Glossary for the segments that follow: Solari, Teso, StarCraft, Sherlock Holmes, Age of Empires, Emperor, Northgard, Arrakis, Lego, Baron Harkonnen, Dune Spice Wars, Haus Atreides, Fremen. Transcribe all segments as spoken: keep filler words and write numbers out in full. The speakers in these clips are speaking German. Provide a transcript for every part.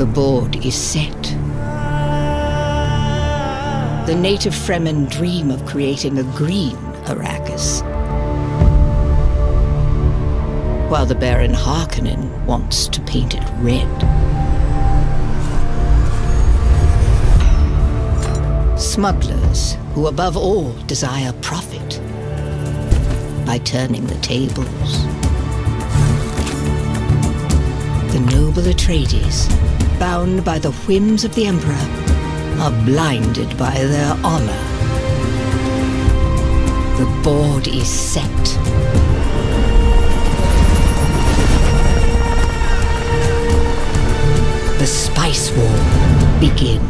the board is set. The native Fremen dream of creating a green Arrakis, while the Baron Harkonnen wants to paint it red. Smugglers who above all desire profit by turning the tables. The noble Atreides, bound by the whims of the Emperor, are blinded by their honor. The board is set. The Spice War begins.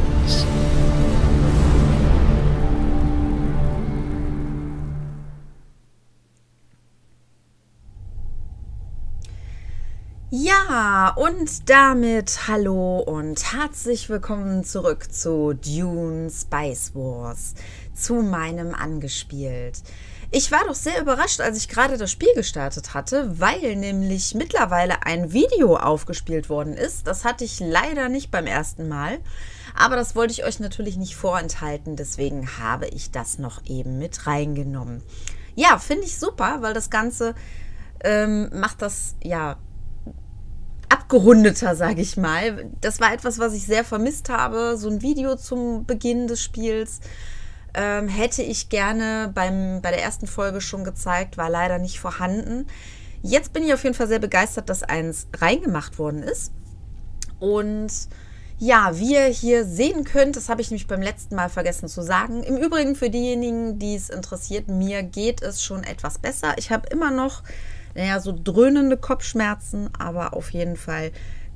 Ja, und damit hallo und herzlich willkommen zurück zu Dune Spice Wars, zu meinem Angespielt. Ich war doch sehr überrascht, als ich gerade das Spiel gestartet hatte, weil nämlich mittlerweile ein Video aufgespielt worden ist. Das hatte ich leider nicht beim ersten Mal, aber das wollte ich euch natürlich nicht vorenthalten, deswegen habe ich das noch eben mit reingenommen. Ja, finde ich super, weil das Ganze ähm, macht das, ja, abgerundeter, sage ich mal. Das war etwas, was ich sehr vermisst habe, so ein Video zum Beginn des Spiels. Hätte ich gerne beim, bei der ersten Folge schon gezeigt, war leider nicht vorhanden. Jetzt bin ich auf jeden Fall sehr begeistert, dass eins reingemacht worden ist. Und ja, wie ihr hier sehen könnt, das habe ich nämlich beim letzten Mal vergessen zu sagen. Im Übrigen für diejenigen, die es interessiert, mir geht es schon etwas besser. Ich habe immer noch, naja, so dröhnende Kopfschmerzen, aber auf jeden Fall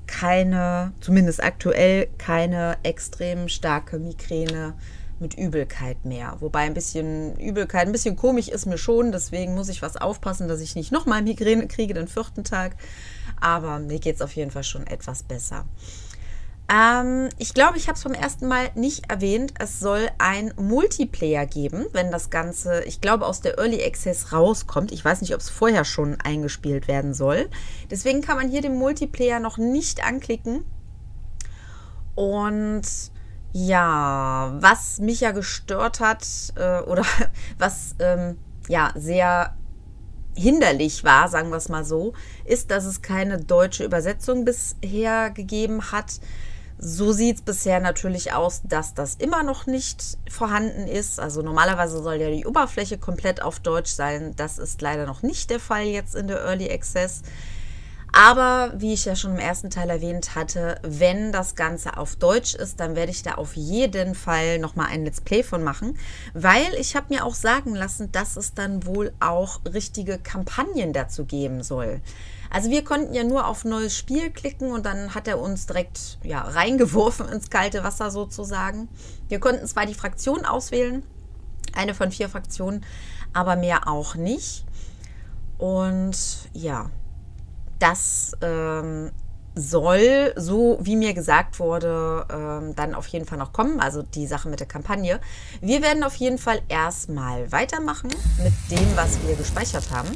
keine, zumindest aktuell, keine extrem starke Migräne mit Übelkeit mehr. Wobei ein bisschen Übelkeit, ein bisschen komisch ist mir schon, deswegen muss ich was aufpassen, dass ich nicht nochmal Migräne kriege, den vierten Tag. Aber mir geht es auf jeden Fall schon etwas besser. Ähm, ich glaube, ich habe es vom ersten Mal nicht erwähnt. Es soll ein Multiplayer geben, wenn das Ganze, ich glaube, aus der Early Access rauskommt. Ich weiß nicht, ob es vorher schon eingespielt werden soll. Deswegen kann man hier den Multiplayer noch nicht anklicken. Und ja, was mich ja gestört hat äh, oder was ähm, ja sehr hinderlich war, sagen wir es mal so, ist, dass es keine deutsche Übersetzung bisher gegeben hat. So sieht es bisher natürlich aus, dass das immer noch nicht vorhanden ist. Also normalerweise soll ja die Oberfläche komplett auf Deutsch sein. Das ist leider noch nicht der Fall jetzt in der Early Access. Aber, wie ich ja schon im ersten Teil erwähnt hatte, wenn das Ganze auf Deutsch ist, dann werde ich da auf jeden Fall nochmal ein Let's Play von machen, weil ich habe mir auch sagen lassen, dass es dann wohl auch richtige Kampagnen dazu geben soll. Also wir konnten ja nur auf neues Spiel klicken und dann hat er uns direkt, ja, reingeworfen ins kalte Wasser sozusagen. Wir konnten zwar die Fraktion auswählen, eine von vier Fraktionen, aber mehr auch nicht. Und ja, das ähm, soll, so wie mir gesagt wurde, ähm, dann auf jeden Fall noch kommen, also die Sache mit der Kampagne. Wir werden auf jeden Fall erstmal weitermachen mit dem, was wir gespeichert haben.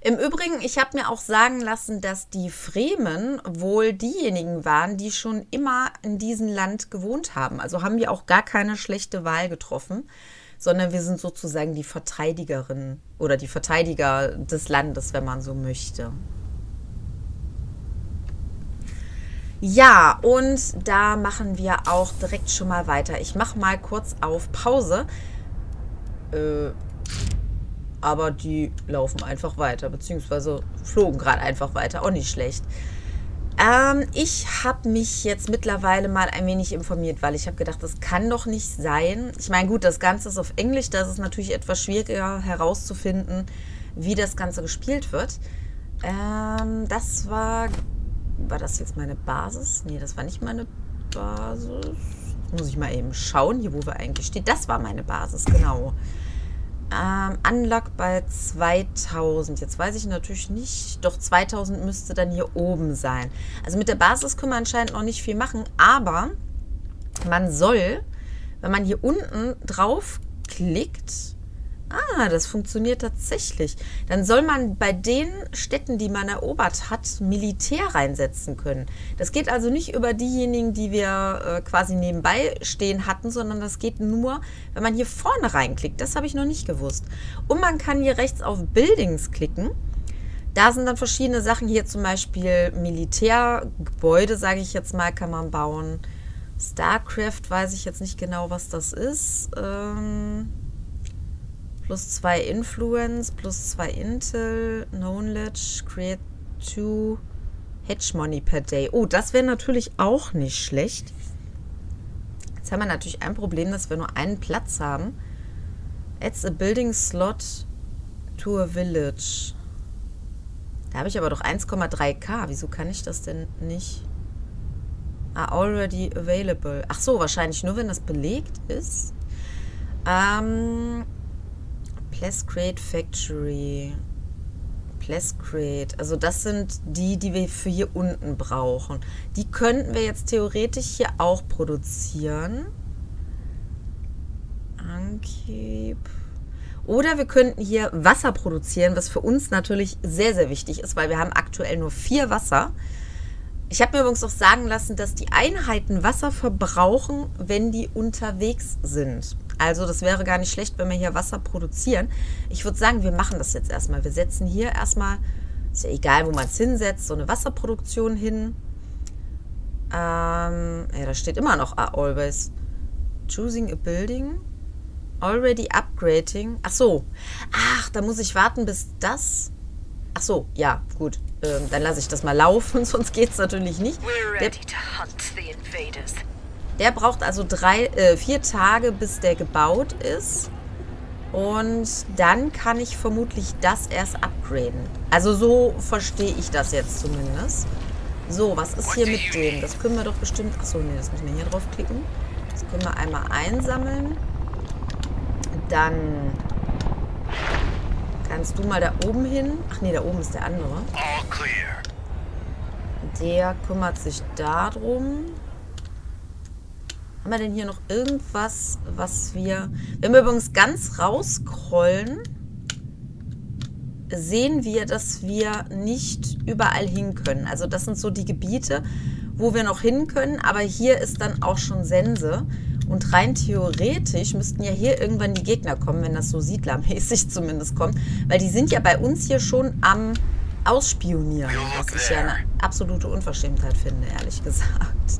Im Übrigen, ich habe mir auch sagen lassen, dass die Fremen wohl diejenigen waren, die schon immer in diesem Land gewohnt haben. Also haben wir auch gar keine schlechte Wahl getroffen, sondern wir sind sozusagen die Verteidigerin oder die Verteidiger des Landes, wenn man so möchte. Ja, und da machen wir auch direkt schon mal weiter. Ich mache mal kurz auf Pause. Äh, aber die laufen einfach weiter, beziehungsweise flogen gerade einfach weiter. Auch nicht schlecht. Ähm, ich habe mich jetzt mittlerweile mal ein wenig informiert, weil ich habe gedacht, das kann doch nicht sein. Ich meine, gut, das Ganze ist auf Englisch, da ist es natürlich etwas schwieriger herauszufinden, wie das Ganze gespielt wird. Ähm, das war... War das jetzt meine Basis? Nee, das war nicht meine Basis. Muss ich mal eben schauen, hier wo wir eigentlich stehen. Das war meine Basis, genau. Ähm, Unlock bei zweitausend. Jetzt weiß ich natürlich nicht, doch zweitausend müsste dann hier oben sein. Also mit der Basis können wir anscheinend noch nicht viel machen, aber man soll, wenn man hier unten drauf klickt, Ah, das funktioniert tatsächlich. Dann soll man bei den Städten, die man erobert hat, Militär reinsetzen können. Das geht also nicht über diejenigen, die wir äh, quasi nebenbei stehen hatten, sondern das geht nur, wenn man hier vorne reinklickt. Das habe ich noch nicht gewusst. Und man kann hier rechts auf Buildings klicken. Da sind dann verschiedene Sachen. Hier zum Beispiel Militärgebäude, sage ich jetzt mal, kann man bauen. StarCraft, weiß ich jetzt nicht genau, was das ist. Ähm, plus zwei Influence, plus zwei Intel, Knowledge, Create two Hedge Money per Day. Oh, das wäre natürlich auch nicht schlecht. Jetzt haben wir natürlich ein Problem, dass wir nur einen Platz haben. Adds a building slot to a village. Da habe ich aber doch eins Komma drei K. Wieso kann ich das denn nicht? Are already available. Ach so, wahrscheinlich nur, wenn das belegt ist. Ähm, Place Create Factory. Place Create. Also das sind die, die wir für hier unten brauchen. Die könnten wir jetzt theoretisch hier auch produzieren. Ankeep. Oder wir könnten hier Wasser produzieren, was für uns natürlich sehr, sehr wichtig ist, weil wir haben aktuell nur vier Wasser. Ich habe mir übrigens auch sagen lassen, dass die Einheiten Wasser verbrauchen, wenn die unterwegs sind. Also das wäre gar nicht schlecht, wenn wir hier Wasser produzieren. Ich würde sagen, wir machen das jetzt erstmal. Wir setzen hier erstmal, ist ja egal, wo man es hinsetzt, so eine Wasserproduktion hin. Ähm, ja, da steht immer noch always choosing a building. Already upgrading. Ach so. Ach, da muss ich warten, bis das... Ach so, ja, gut. Ähm, dann lasse ich das mal laufen, sonst geht es natürlich nicht. Der, der braucht also drei, äh, vier Tage, bis der gebaut ist. Und dann kann ich vermutlich das erst upgraden. Also so verstehe ich das jetzt zumindest. So, was ist hier mit dem? Das können wir doch bestimmt... Ach so, nee, das müssen wir hier draufklicken. Das können wir einmal einsammeln. Dann kannst du mal da oben hin. Ach nee, da oben ist der andere. Der kümmert sich darum. Haben wir denn hier noch irgendwas, was wir... Wenn wir übrigens ganz rausscrollen, sehen wir, dass wir nicht überall hin können. Also das sind so die Gebiete, wo wir noch hin können. Aber hier ist dann auch schon Sense. Und rein theoretisch müssten ja hier irgendwann die Gegner kommen, wenn das so siedlermäßig zumindest kommt. Weil die sind ja bei uns hier schon am Ausspionieren, was ich ja eine absolute Unverschämtheit finde, ehrlich gesagt.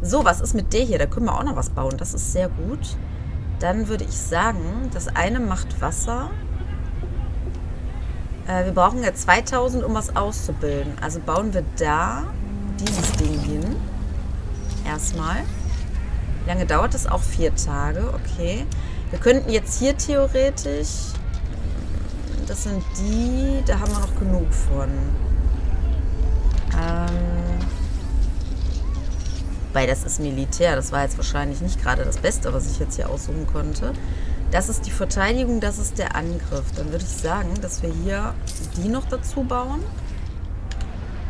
So, was ist mit der hier? Da können wir auch noch was bauen. Das ist sehr gut. Dann würde ich sagen, das eine macht Wasser. Äh, wir brauchen ja zweitausend, um was auszubilden. Also bauen wir da dieses Ding hin. Erstmal. Wie lange dauert das? Auch vier Tage. Okay. Wir könnten jetzt hier theoretisch... Das sind die... Da haben wir noch genug von. Ähm... Weil das ist Militär. Das war jetzt wahrscheinlich nicht gerade das Beste, was ich jetzt hier aussuchen konnte. Das ist die Verteidigung, das ist der Angriff. Dann würde ich sagen, dass wir hier die noch dazu bauen.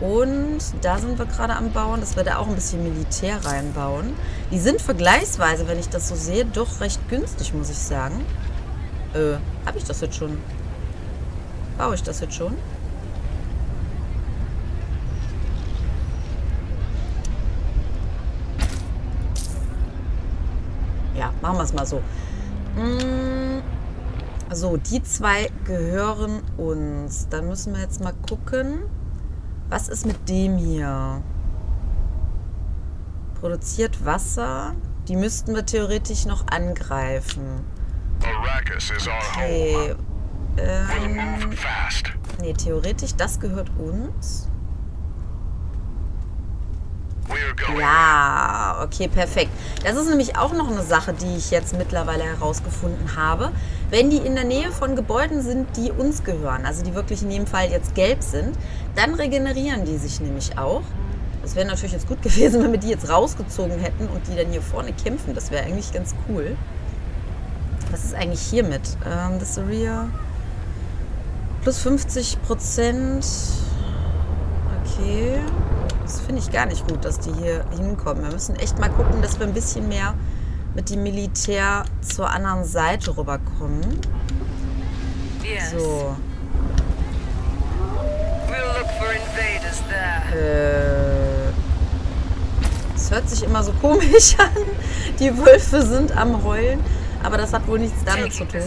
Und da sind wir gerade am Bauen, dass wir da auch ein bisschen Militär reinbauen. Die sind vergleichsweise, wenn ich das so sehe, doch recht günstig, muss ich sagen. Äh, habe ich das jetzt schon? Baue ich das jetzt schon? Ja, machen wir es mal so. Mmh. So, die zwei gehören uns. Dann müssen wir jetzt mal gucken... Was ist mit dem hier? Produziert Wasser. Die müssten wir theoretisch noch angreifen. Okay. Ähm, nee, theoretisch, das gehört uns. Ja, okay, perfekt. Das ist nämlich auch noch eine Sache, die ich jetzt mittlerweile herausgefunden habe. Wenn die in der Nähe von Gebäuden sind, die uns gehören, also die wirklich in dem Fall jetzt gelb sind, dann regenerieren die sich nämlich auch. Das wäre natürlich jetzt gut gewesen, wenn wir die jetzt rausgezogen hätten und die dann hier vorne kämpfen. Das wäre eigentlich ganz cool. Was ist eigentlich hiermit? Ähm, das Area plus fünfzig Prozent. Okay. Das finde ich gar nicht gut, dass die hier hinkommen. Wir müssen echt mal gucken, dass wir ein bisschen mehr mit dem Militär zur anderen Seite rüberkommen. Yes. So. We'll look for invaders there. Äh. Das hört sich immer so komisch an. Die Wölfe sind am Heulen. Aber das hat wohl nichts damit zu tun,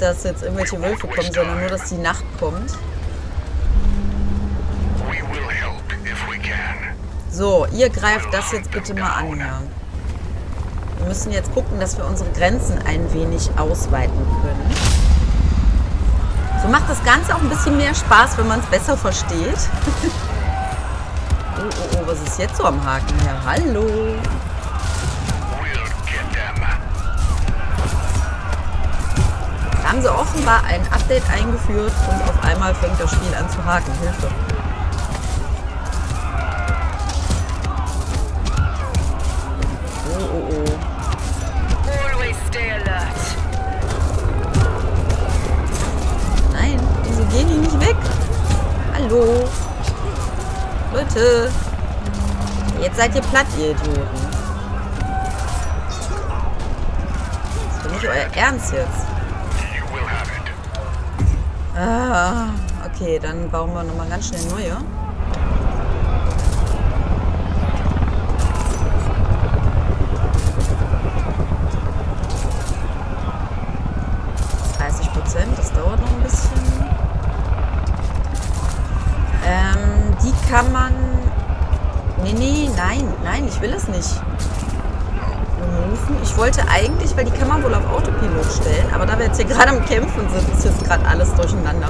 dass jetzt irgendwelche Wölfe kommen, sondern nur, dass die Nacht kommt. So, ihr greift das jetzt bitte mal an hier. Wir müssen jetzt gucken, dass wir unsere Grenzen ein wenig ausweiten können. So macht das Ganze auch ein bisschen mehr Spaß, wenn man es besser versteht. Oh, oh, oh, was ist jetzt so am Haken hier? Hallo! Da haben sie offenbar ein Update eingeführt und auf einmal fängt das Spiel an zu haken. Hilfe! Oh, oh, oh. Nein, wieso gehen die nicht weg? Hallo! Leute! Jetzt seid ihr platt, ihr Idioten. Das ist doch nicht euer Ernst jetzt. Ah, okay, dann bauen wir nochmal ganz schnell neue. dreißig Prozent, das dauert noch ein bisschen. Ähm, die kann man... Nee, nee, nein, nein, ich will es nicht. Ich wollte eigentlich, weil die kann man wohl auf Autopilot stellen, aber da wir jetzt hier gerade am Kämpfen sind, ist jetzt gerade alles durcheinander.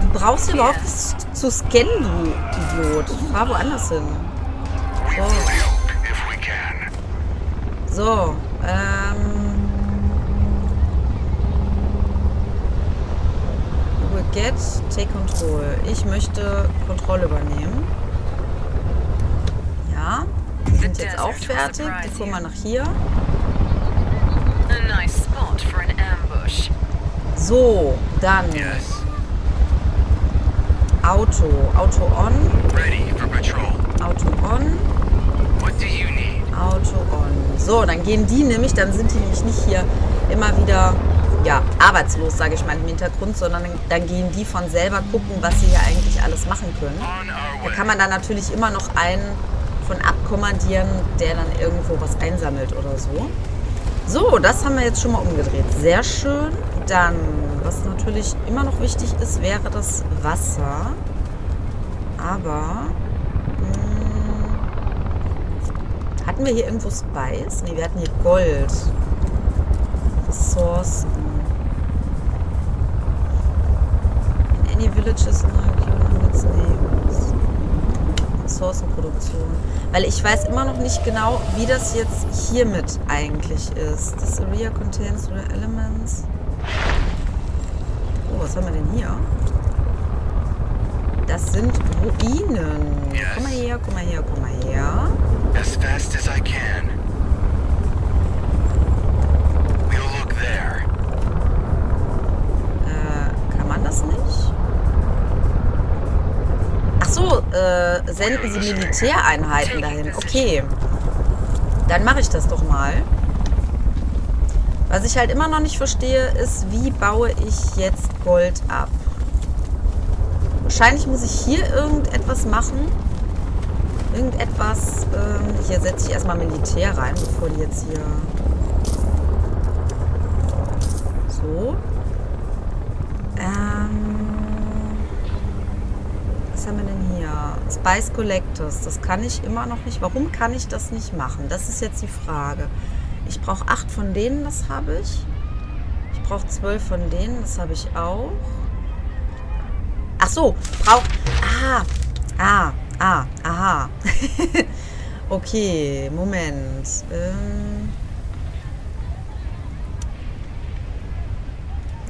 Du brauchst ja überhaupt nichts zu scannen, du Idiot. Fahr woanders hin. So. So, ähm... we get, take control. Ich möchte Kontrolle übernehmen. Ja. Die sind jetzt auch fertig. Die gucken mal nach hier. So, dann. Auto. Auto on. Auto on. Auto on. So, dann gehen die nämlich, dann sind die nämlich nicht hier immer wieder ja, arbeitslos, sage ich mal, im Hintergrund, sondern dann gehen die von selber gucken, was sie hier eigentlich alles machen können. Da kann man dann natürlich immer noch einen von abkommandieren, der dann irgendwo was einsammelt oder so. So, das haben wir jetzt schon mal umgedreht. Sehr schön. Dann, was natürlich immer noch wichtig ist, wäre das Wasser. Aber... Mh, hatten wir hier irgendwo Spice? Ne, wir hatten hier Gold. Ressourcen. In any villages in the region, nee. Ressourcenproduktion. Weil ich weiß immer noch nicht genau, wie das jetzt hiermit eigentlich ist. This area contains rare elements. Oh, was haben wir denn hier? Das sind Ruinen. Yes. Komm mal her, komm mal her, komm mal her. As fast as I can. We'll look there. Äh, kann man das nicht? Achso, äh, senden Sie Militäreinheiten dahin. Okay. Dann mache ich das doch mal. Was ich halt immer noch nicht verstehe, ist, wie baue ich jetzt Gold ab? Wahrscheinlich muss ich hier irgendetwas machen. Irgendetwas. Ähm, hier setze ich erstmal Militär rein, bevor die jetzt hier. So. Ähm. Was haben wir denn hier? Spice Collectors. Das kann ich immer noch nicht. Warum kann ich das nicht machen? Das ist jetzt die Frage. Ich brauche acht von denen, das habe ich. Ich brauche zwölf von denen, das habe ich auch. Ach so, brauche... Ah, ah, ah, aha. Okay, Moment. Ähm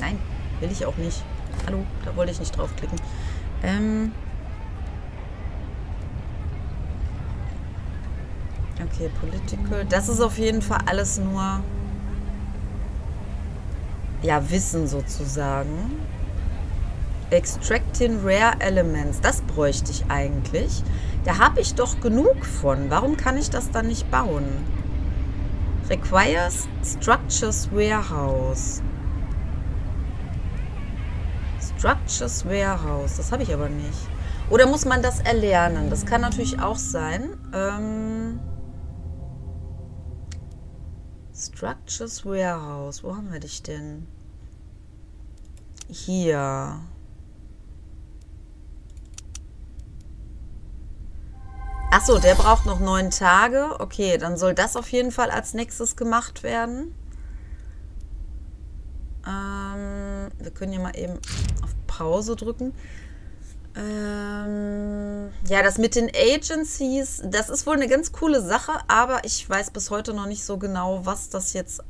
Nein, will ich auch nicht. Hallo, da wollte ich nicht draufklicken. Ähm... Okay, Political. Das ist auf jeden Fall alles nur ja, Wissen sozusagen. Extracting Rare Elements. Das bräuchte ich eigentlich. Da habe ich doch genug von. Warum kann ich das dann nicht bauen? Requires Structures Warehouse. Structures Warehouse. Das habe ich aber nicht. Oder muss man das erlernen? Das kann natürlich auch sein. Ähm Structures Warehouse. Wo haben wir dich denn? Hier. Achso, der braucht noch neun Tage. Okay, dann soll das auf jeden Fall als nächstes gemacht werden. Ähm, wir können hier mal eben auf Pause drücken. Ähm, ja, das mit den Agencies, das ist wohl eine ganz coole Sache, aber ich weiß bis heute noch nicht so genau, was das jetzt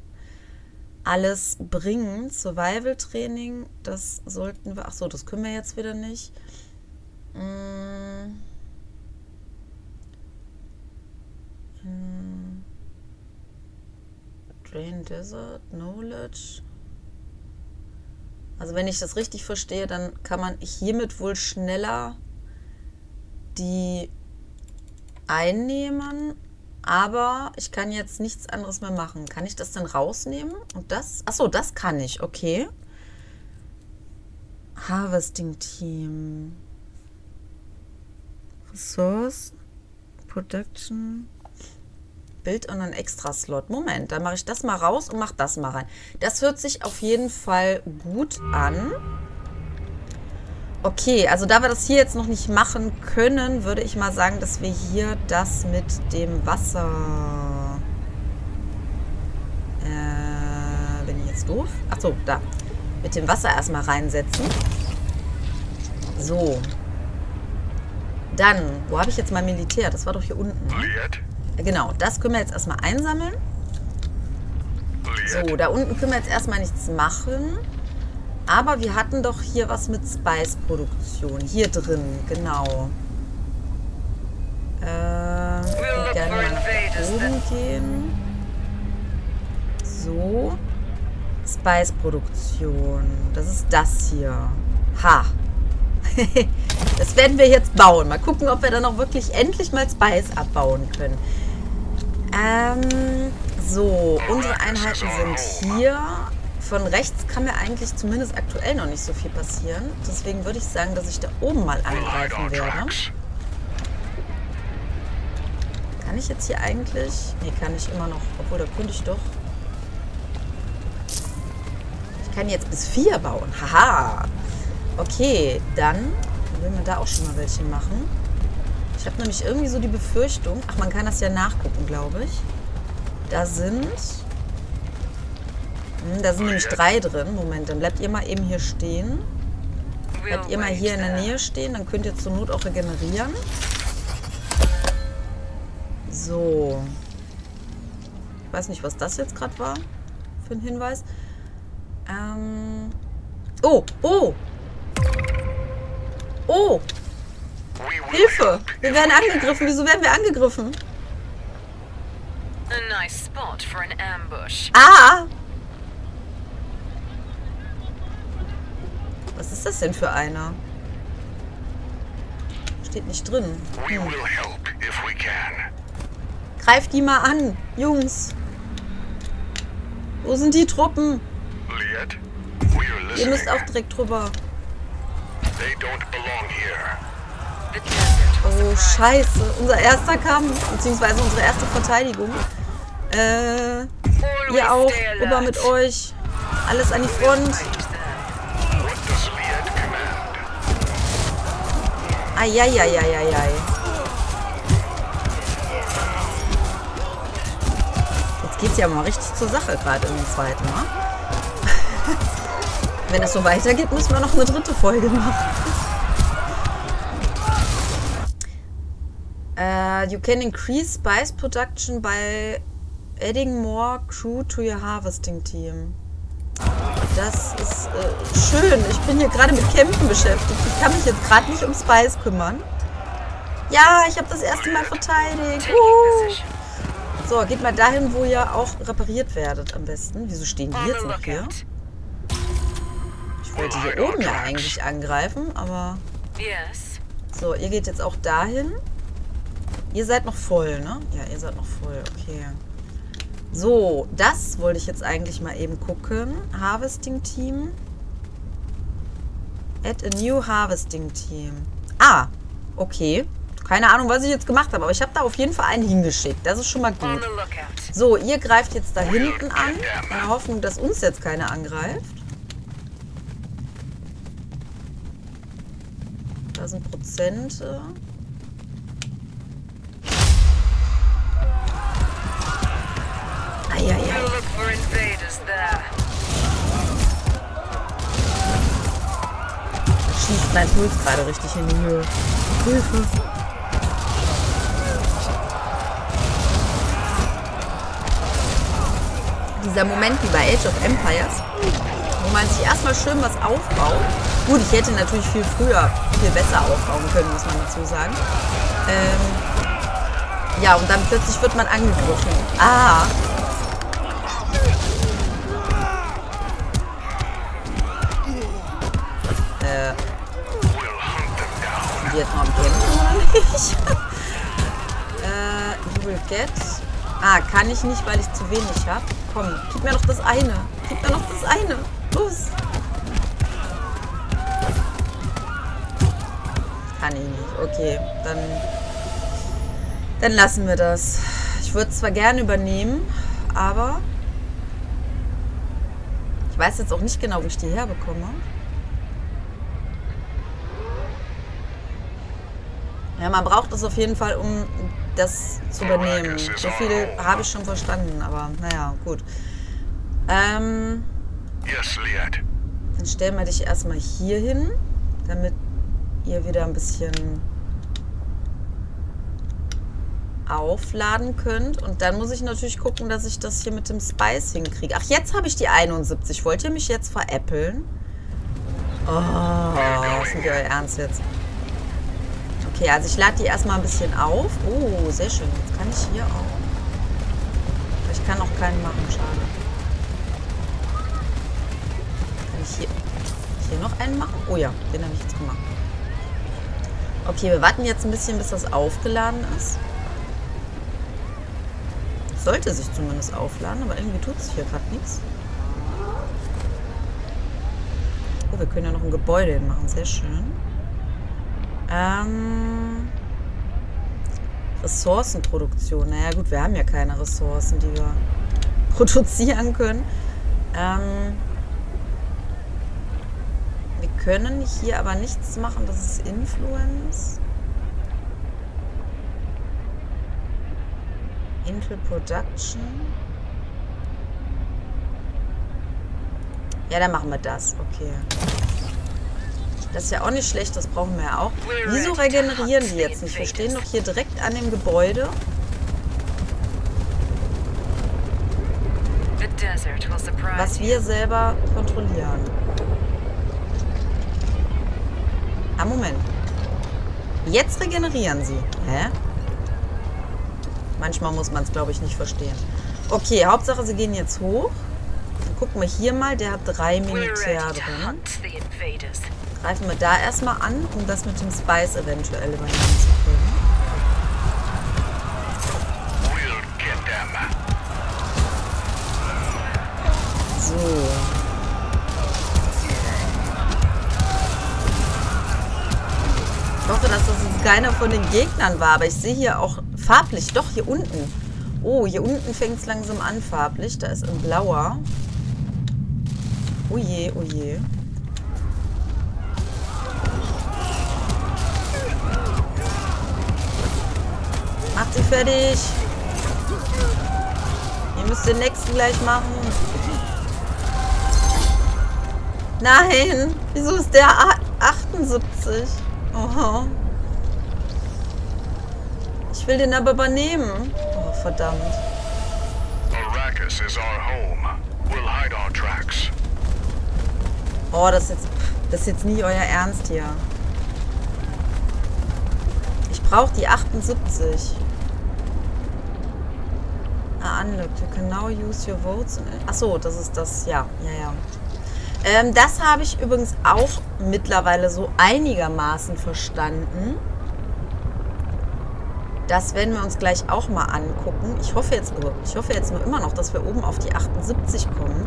alles bringt. Survival-Training, das sollten wir... Achso, das können wir jetzt wieder nicht. Hm... Drain Desert, Knowledge. Also wenn ich das richtig verstehe, dann kann man hiermit wohl schneller die einnehmen, aber ich kann jetzt nichts anderes mehr machen. Kann ich das denn rausnehmen? Und das? Achso, das kann ich, okay. Harvesting Team. Ressource, Production... Bild und einen Extra-Slot. Moment, dann mache ich das mal raus und mache das mal rein. Das hört sich auf jeden Fall gut an. Okay, also da wir das hier jetzt noch nicht machen können, würde ich mal sagen, dass wir hier das mit dem Wasser... Äh, bin ich jetzt doof? Ach so, da. Mit dem Wasser erstmal reinsetzen. So. Dann, wo habe ich jetzt mein Militär? Das war doch hier unten. Genau, das können wir jetzt erstmal einsammeln. So, da unten können wir jetzt erstmal nichts machen. Aber wir hatten doch hier was mit Spice-Produktion. Hier drin, genau. Ähm, ich würde gerne mal nach oben gehen. So. Spice-Produktion. Das ist das hier. Ha! Das werden wir jetzt bauen. Mal gucken, ob wir dann auch wirklich endlich mal Spice abbauen können. Ähm, so, unsere Einheiten sind hier. Von rechts kann mir eigentlich zumindest aktuell noch nicht so viel passieren. Deswegen würde ich sagen, dass ich da oben mal angreifen werde. Kann ich jetzt hier eigentlich... Nee, kann ich immer noch... Obwohl, da konnte ich doch... Ich kann jetzt bis vier bauen. Haha! Okay, dann will man da auch schon mal welche machen. Ich habe nämlich irgendwie so die Befürchtung... Ach, man kann das ja nachgucken, glaube ich. Da sind... Hm, da sind nämlich drei drin. Moment, dann bleibt ihr mal eben hier stehen. Bleibt ihr mal hier in der Nähe stehen. Dann könnt ihr zur Not auch regenerieren. So. Ich weiß nicht, was das jetzt gerade war. Für einen Hinweis. Ähm... Oh, oh! Oh! Hilfe! Wir werden angegriffen. Wieso werden wir angegriffen? Ah! Was ist das denn für einer? Steht nicht drin. Hm. Greift die mal an, Jungs! Wo sind die Truppen? Ihr müsst auch direkt drüber. Oh, scheiße. Unser erster Kampf, beziehungsweise unsere erste Verteidigung. Äh, ihr auch. Rüber mit euch. Alles an die Front. Eieieiei. Jetzt geht's ja mal richtig zur Sache, gerade im zweiten Mal. Wenn das so weitergeht, müssen wir noch eine dritte Folge machen. Uh, you can increase spice production by adding more crew to your harvesting team. Das ist äh, schön. Ich bin hier gerade mit Campen beschäftigt. Ich kann mich jetzt gerade nicht um Spice kümmern. Ja, ich habe das erste Mal verteidigt. Uh. So, geht mal dahin, wo ihr auch repariert werdet am besten. Wieso stehen die jetzt noch hier? Ich wollte hier oben ja eigentlich angreifen, aber... So, ihr geht jetzt auch dahin. Ihr seid noch voll, ne? Ja, ihr seid noch voll, okay. So, das wollte ich jetzt eigentlich mal eben gucken. Harvesting Team. Add a new Harvesting Team. Ah, okay. Keine Ahnung, was ich jetzt gemacht habe, aber ich habe da auf jeden Fall einen hingeschickt. Das ist schon mal gut. So, ihr greift jetzt da hinten an. In der Hoffnung, dass uns jetzt keiner angreift. Da sind Prozente. Eieiei. Da schießt mein Puls gerade richtig in die Höhe. Hilfe. Dieser Moment wie bei Age of Empires, wo man sich erstmal schön was aufbaut. Gut, ich hätte natürlich viel früher, viel besser aufbauen können, muss man dazu sagen. Ähm, ja, und dann plötzlich wird man angegriffen. Ah! Äh. Sind die jetzt noch am Kämpfen oder nicht? äh, you will get. Ah, kann ich nicht, weil ich zu wenig habe. Komm, gib mir noch das eine. Gib mir noch das eine. Los. Kann ich nicht. Okay, dann, dann lassen wir das. Ich würde es zwar gerne übernehmen, aber ich weiß jetzt auch nicht genau, wo ich die herbekomme. Ja, man braucht es auf jeden Fall, um das zu übernehmen. So viel habe ich schon verstanden, aber naja, gut. Ähm, dann stellen wir dich erstmal hier hin, damit ihr wieder ein bisschen aufladen könnt. Und dann muss ich natürlich gucken, dass ich das hier mit dem Spice hinkriege. Ach, jetzt habe ich die einundsiebzig. Wollt ihr mich jetzt veräppeln? Oh, ist nicht euer Ernst jetzt. Okay, also ich lade die erstmal ein bisschen auf. Oh, sehr schön. Jetzt kann ich hier auch. Ich kann noch keinen machen, schade. Kann ich hier, hier noch einen machen? Oh ja, den habe ich jetzt gemacht. Okay, wir warten jetzt ein bisschen, bis das aufgeladen ist. Sollte sich zumindest aufladen, aber irgendwie tut sich hier gerade nichts. Oh, wir können ja noch ein Gebäude hinmachen. Sehr schön. Ähm, Ressourcenproduktion. Naja gut, wir haben ja keine Ressourcen, die wir produzieren können. Ähm, wir können hier aber nichts machen. Das ist Influence. Intel Production. Ja, dann machen wir das. Okay. Das ist ja auch nicht schlecht, das brauchen wir ja auch. Wieso regenerieren die jetzt nicht? Wir stehen doch hier direkt an dem Gebäude. Was wir selber kontrollieren. Ah, Moment. Jetzt regenerieren sie. Hä? Manchmal muss man es, glaube ich, nicht verstehen. Okay, Hauptsache, sie gehen jetzt hoch. Dann gucken wir hier mal. Der hat drei Militär drin. Greifen wir da erstmal an, um das mit dem Spice eventuell übernehmen zu können. So. Ich hoffe, dass das jetzt keiner von den Gegnern war, aber ich sehe hier auch farblich, doch hier unten. Oh, hier unten fängt es langsam an farblich, da ist ein blauer. Oh je, oh je. Macht sie fertig. Ihr müsst den nächsten gleich machen. Nein. Wieso ist der achtundsiebzig? Oho. Ich will den aber übernehmen. Oh, verdammt. Arrakis is our home. We'll hide our tracks. Oh, das ist jetzt, das ist jetzt nie euer Ernst hier. Ich brauche die achtundsiebzig. Ah, unlocked. You can now use your votes. Achso, das ist das. Ja, ja, ja. Ähm, das habe ich übrigens auch mittlerweile so einigermaßen verstanden. Das werden wir uns gleich auch mal angucken. Ich hoffe jetzt, ich hoffe jetzt nur immer noch, dass wir oben auf die achtundsiebzig kommen.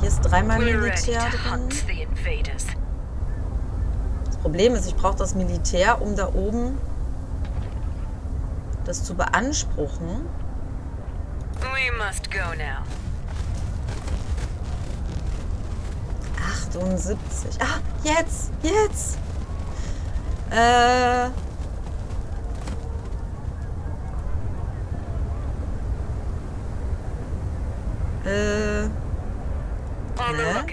Hier ist dreimal Militär drin. Das Problem ist, ich brauche das Militär, um da oben das zu beanspruchen. We must go now. achtundsiebzig. Ah, jetzt! Jetzt! Äh... Äh... Ne?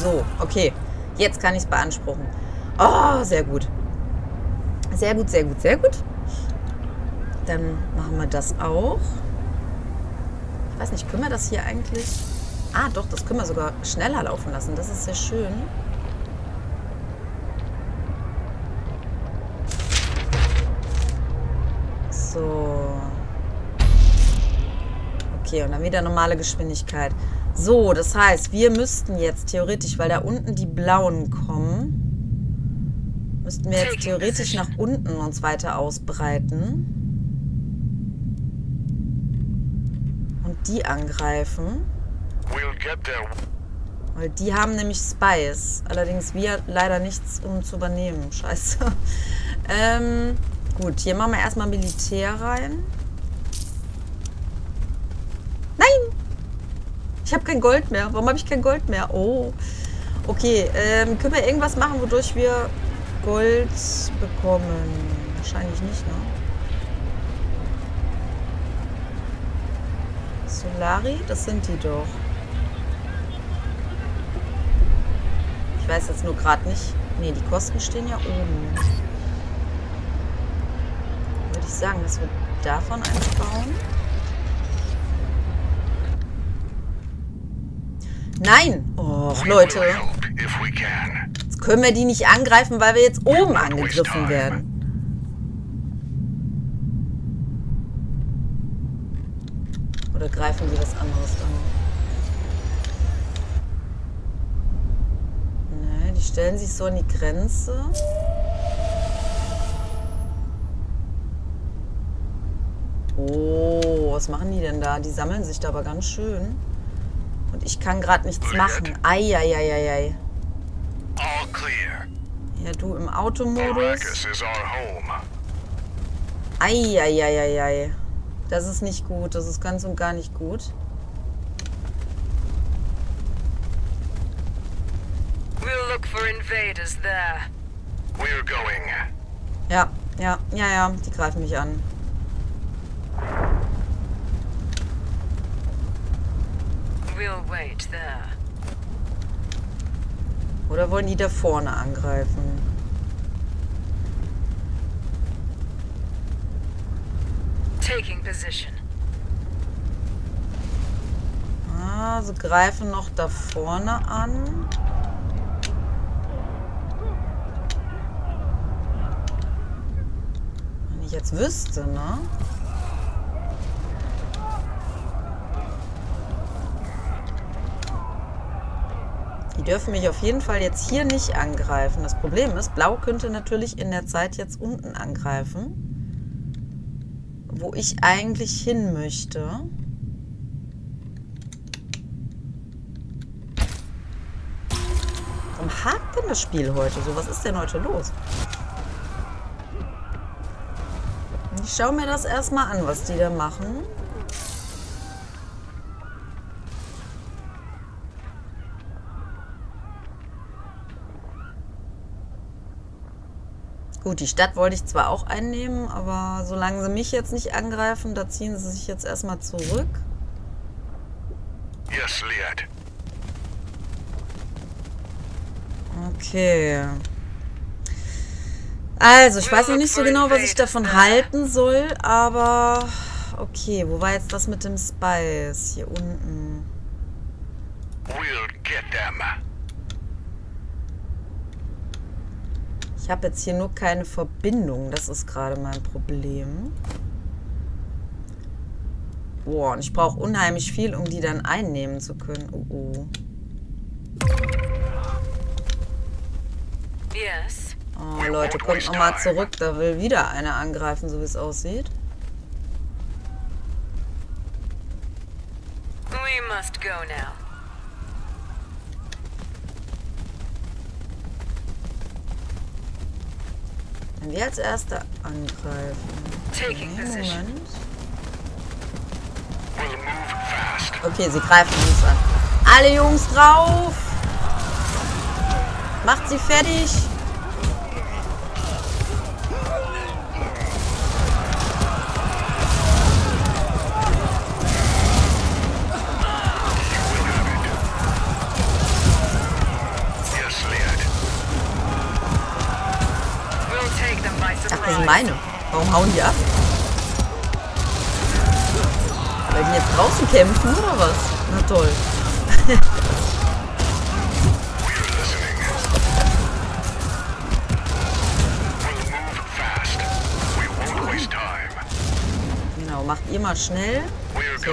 So, okay. Jetzt kann ich es beanspruchen. Oh, sehr gut. Sehr gut, sehr gut, sehr gut. Dann machen wir das auch. Ich weiß nicht, können wir das hier eigentlich... Ah, doch, das können wir sogar schneller laufen lassen. Das ist sehr schön. So. Okay, und dann wieder normale Geschwindigkeit. So, das heißt, wir müssten jetzt theoretisch, weil da unten die Blauen kommen, müssten wir jetzt theoretisch nach unten uns weiter ausbreiten. Und die angreifen. Weil die haben nämlich Spice. Allerdings wir leider nichts, um zu übernehmen. Scheiße. ähm, gut, hier machen wir erstmal Militär rein. Nein! Ich habe kein Gold mehr. Warum habe ich kein Gold mehr? Oh. Okay, ähm, können wir irgendwas machen, wodurch wir Gold bekommen? Wahrscheinlich nicht, ne? Solari? Das sind die doch. Ich weiß jetzt nur gerade nicht. Ne, die Kosten stehen ja oben. Würde ich sagen, dass wir davon eins bauen. Nein! Och, Leute. Jetzt können wir die nicht angreifen, weil wir jetzt oben angegriffen werden. Oder greifen die was anderes an? Stellen sich so an die Grenze. Oh, was machen die denn da? Die sammeln sich da aber ganz schön. Und ich kann gerade nichts machen. Ei, ei, ei, ei, ei. Ja, du im Automodus. Ei, ei, ei, ei, ei. Das ist nicht gut. Das ist ganz und gar nicht gut. Ja, ja, ja, ja, die greifen mich an. Oder wollen die da vorne angreifen? Ah, sie greifen noch da vorne an. Jetzt wüsste, ne? Die dürfen mich auf jeden Fall jetzt hier nicht angreifen. Das Problem ist, Blau könnte natürlich in der Zeit jetzt unten angreifen, wo ich eigentlich hin möchte. Warum hakt denn das Spiel heute so? Was ist denn heute los? Ich schaue mir das erstmal an, was die da machen. Gut, die Stadt wollte ich zwar auch einnehmen, aber solange sie mich jetzt nicht angreifen, da ziehen sie sich jetzt erstmal zurück. Okay. Also, ich weiß noch nicht so genau, was ich davon halten soll, aber... Okay, wo war jetzt das mit dem Spice? Hier unten. Ich habe jetzt hier nur keine Verbindung. Das ist gerade mein Problem. Boah, und ich brauche unheimlich viel, um die dann einnehmen zu können. Oh, oh. Yes. Oh, Leute, kommt nochmal zurück. Da will wieder einer angreifen, so wie es aussieht. We must go now. Wenn wir als Erster angreifen. Moment. Okay, sie greifen uns an. Alle Jungs drauf! Macht sie fertig! Ach, das sind meine. Warum hauen die ab? Weil die jetzt draußen kämpfen, oder was? Na toll. Genau, macht ihr mal schnell. So.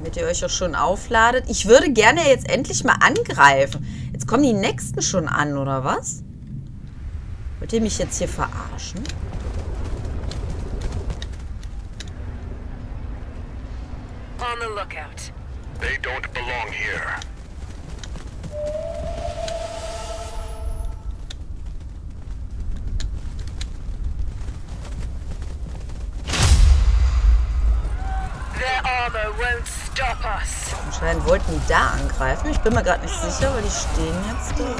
Damit ihr euch auch schon aufladet. Ich würde gerne jetzt endlich mal angreifen. Jetzt kommen die Nächsten schon an, oder was? Wollt ihr mich jetzt hier verarschen? On the lookout. They don't belong here. Their armor won't stop us. Anscheinend wollten die da angreifen. Ich bin mir gerade nicht sicher, weil die stehen jetzt da.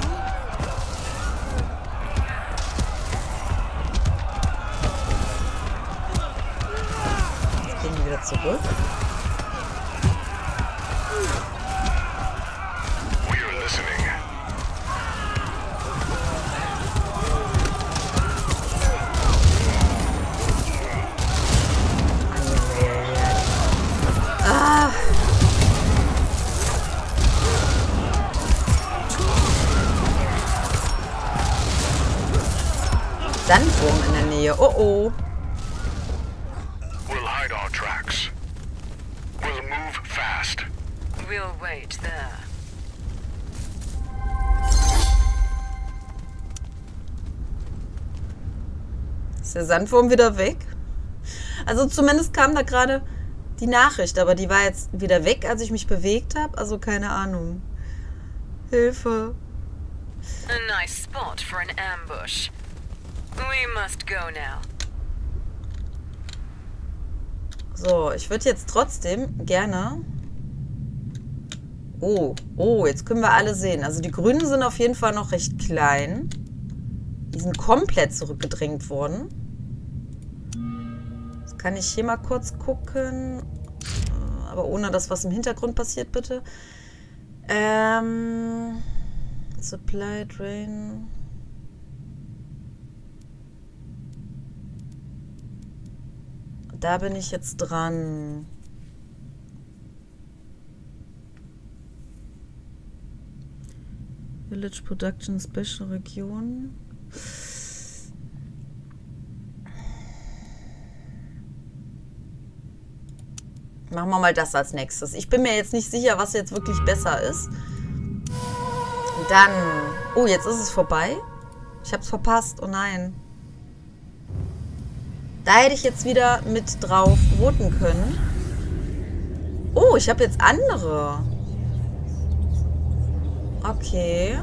Zurück. Ah. Sandwurm in der Nähe. Oh oh. Ist der Sandwurm wieder weg? Also zumindest kam da gerade die Nachricht, aber die war jetzt wieder weg, als ich mich bewegt habe. Also keine Ahnung. Hilfe. A nice spot for an ambush. We must go now. So, ich würde jetzt trotzdem gerne... Oh, oh, jetzt können wir alle sehen. Also die Grünen sind auf jeden Fall noch recht klein. Die sind komplett zurückgedrängt worden. Jetzt kann ich hier mal kurz gucken. Aber ohne das, was im Hintergrund passiert, bitte. Ähm, Supply Drain. Da bin ich jetzt dran. Village Production Special Region. Machen wir mal das als nächstes. Ich bin mir jetzt nicht sicher, was jetzt wirklich besser ist. Und dann... Oh, jetzt ist es vorbei. Ich hab's verpasst. Oh nein. Da hätte ich jetzt wieder mit drauf voten können. Oh, ich habe jetzt andere... Okay.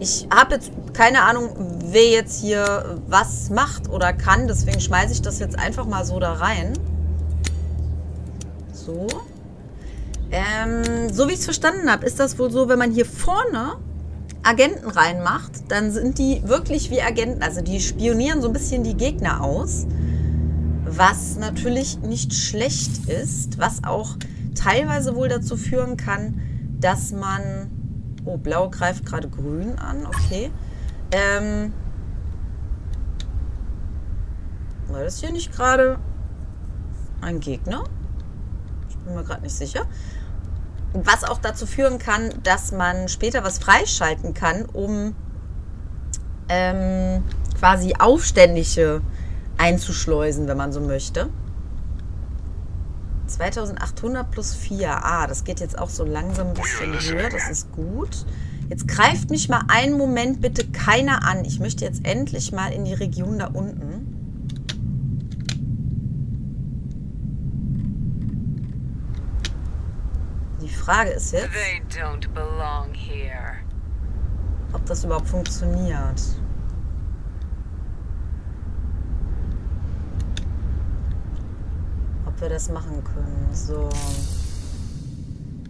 Ich habe jetzt keine Ahnung, wer jetzt hier was macht oder kann. Deswegen schmeiße ich das jetzt einfach mal so da rein. So. Ähm, so wie ich es verstanden habe, ist das wohl so, wenn man hier vorne Agenten reinmacht, dann sind die wirklich wie Agenten. Also die spionieren so ein bisschen die Gegner aus. Was natürlich nicht schlecht ist. Was auch teilweise wohl dazu führen kann, dass man... Oh, Blau greift gerade Grün an. Okay. Ähm... War das hier nicht gerade ein Gegner? Ich bin mir gerade nicht sicher. Was auch dazu führen kann, dass man später was freischalten kann, um ähm, quasi Aufständische einzuschleusen, wenn man so möchte. zweitausendachthundert plus vier. Ah, das geht jetzt auch so langsam ein bisschen höher. Das ist gut. Jetzt greift mich mal einen Moment bitte keiner an. Ich möchte jetzt endlich mal in die Region da unten. Die Frage ist jetzt, ob das überhaupt funktioniert. Ob wir das machen können. So.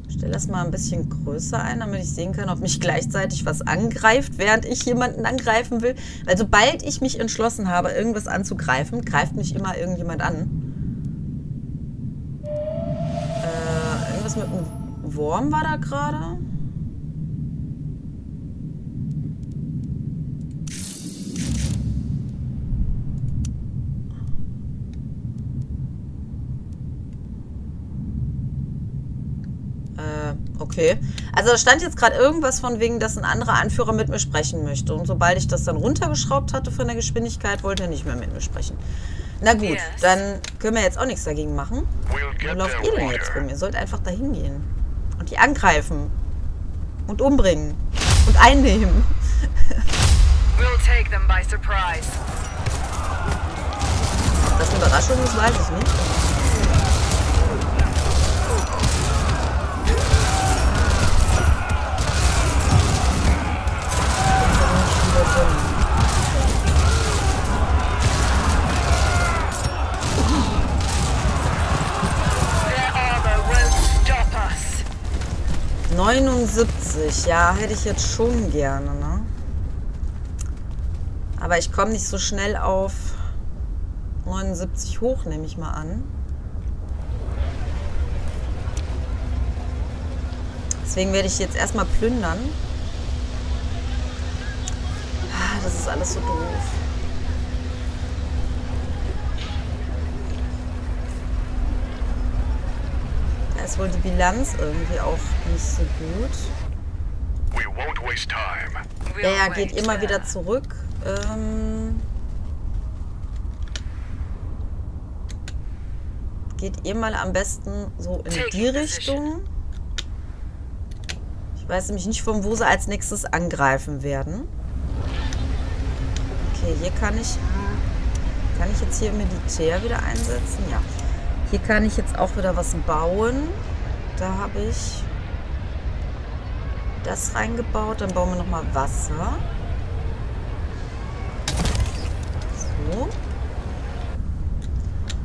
Ich stelle das mal ein bisschen größer ein, damit ich sehen kann, ob mich gleichzeitig was angreift, während ich jemanden angreifen will. Weil sobald ich mich entschlossen habe, irgendwas anzugreifen, greift mich immer irgendjemand an. Äh, irgendwas mit einem Wurm war da gerade. Okay. Also da stand jetzt gerade irgendwas von wegen, dass ein anderer Anführer mit mir sprechen möchte. Und sobald ich das dann runtergeschraubt hatte von der Geschwindigkeit, wollte er nicht mehr mit mir sprechen. Na gut, dann können wir jetzt auch nichts dagegen machen. Wo lauft ihr denn jetzt rum? Ihr sollt einfach da hingehen. Und die angreifen. Und umbringen. Und einnehmen. Ob das eine Überraschung ist, weiß ich nicht. neunundsiebzig, ja, hätte ich jetzt schon gerne, ne? Aber ich komme nicht so schnell auf neunundsiebzig hoch, nehme ich mal an. Deswegen werde ich jetzt erstmal plündern. Das ist alles so doof. Da ist wohl die Bilanz irgendwie auch nicht so gut. Der geht immer wieder zurück. Ähm, geht ihr mal am besten so in die Richtung. Ich weiß nämlich nicht, von wo sie als nächstes angreifen werden. Okay, hier kann ich, kann ich jetzt hier Militär wieder einsetzen? Ja. Hier kann ich jetzt auch wieder was bauen. Da habe ich das reingebaut. Dann bauen wir nochmal Wasser. So.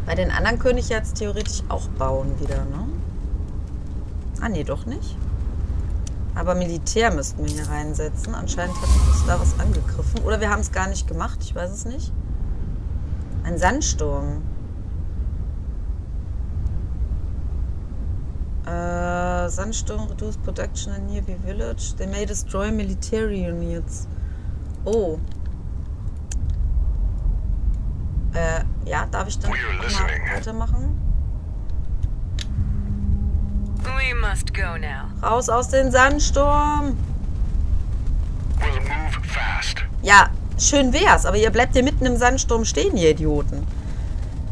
Bei den anderen könnte ich jetzt theoretisch auch bauen wieder, ne? Ah, nee, doch nicht. Aber Militär müssten wir hier reinsetzen. Anscheinend hat uns da was angegriffen. Oder wir haben es gar nicht gemacht. Ich weiß es nicht. Ein Sandsturm. Äh, Sandsturm reduced production in nearby village. They may destroy military units. Oh. Äh, ja, darf ich dann mal weitermachen? We must go now. Raus aus den Sandsturm! We'll move fast. Ja, schön wär's, aber ihr bleibt hier mitten im Sandsturm stehen, ihr Idioten.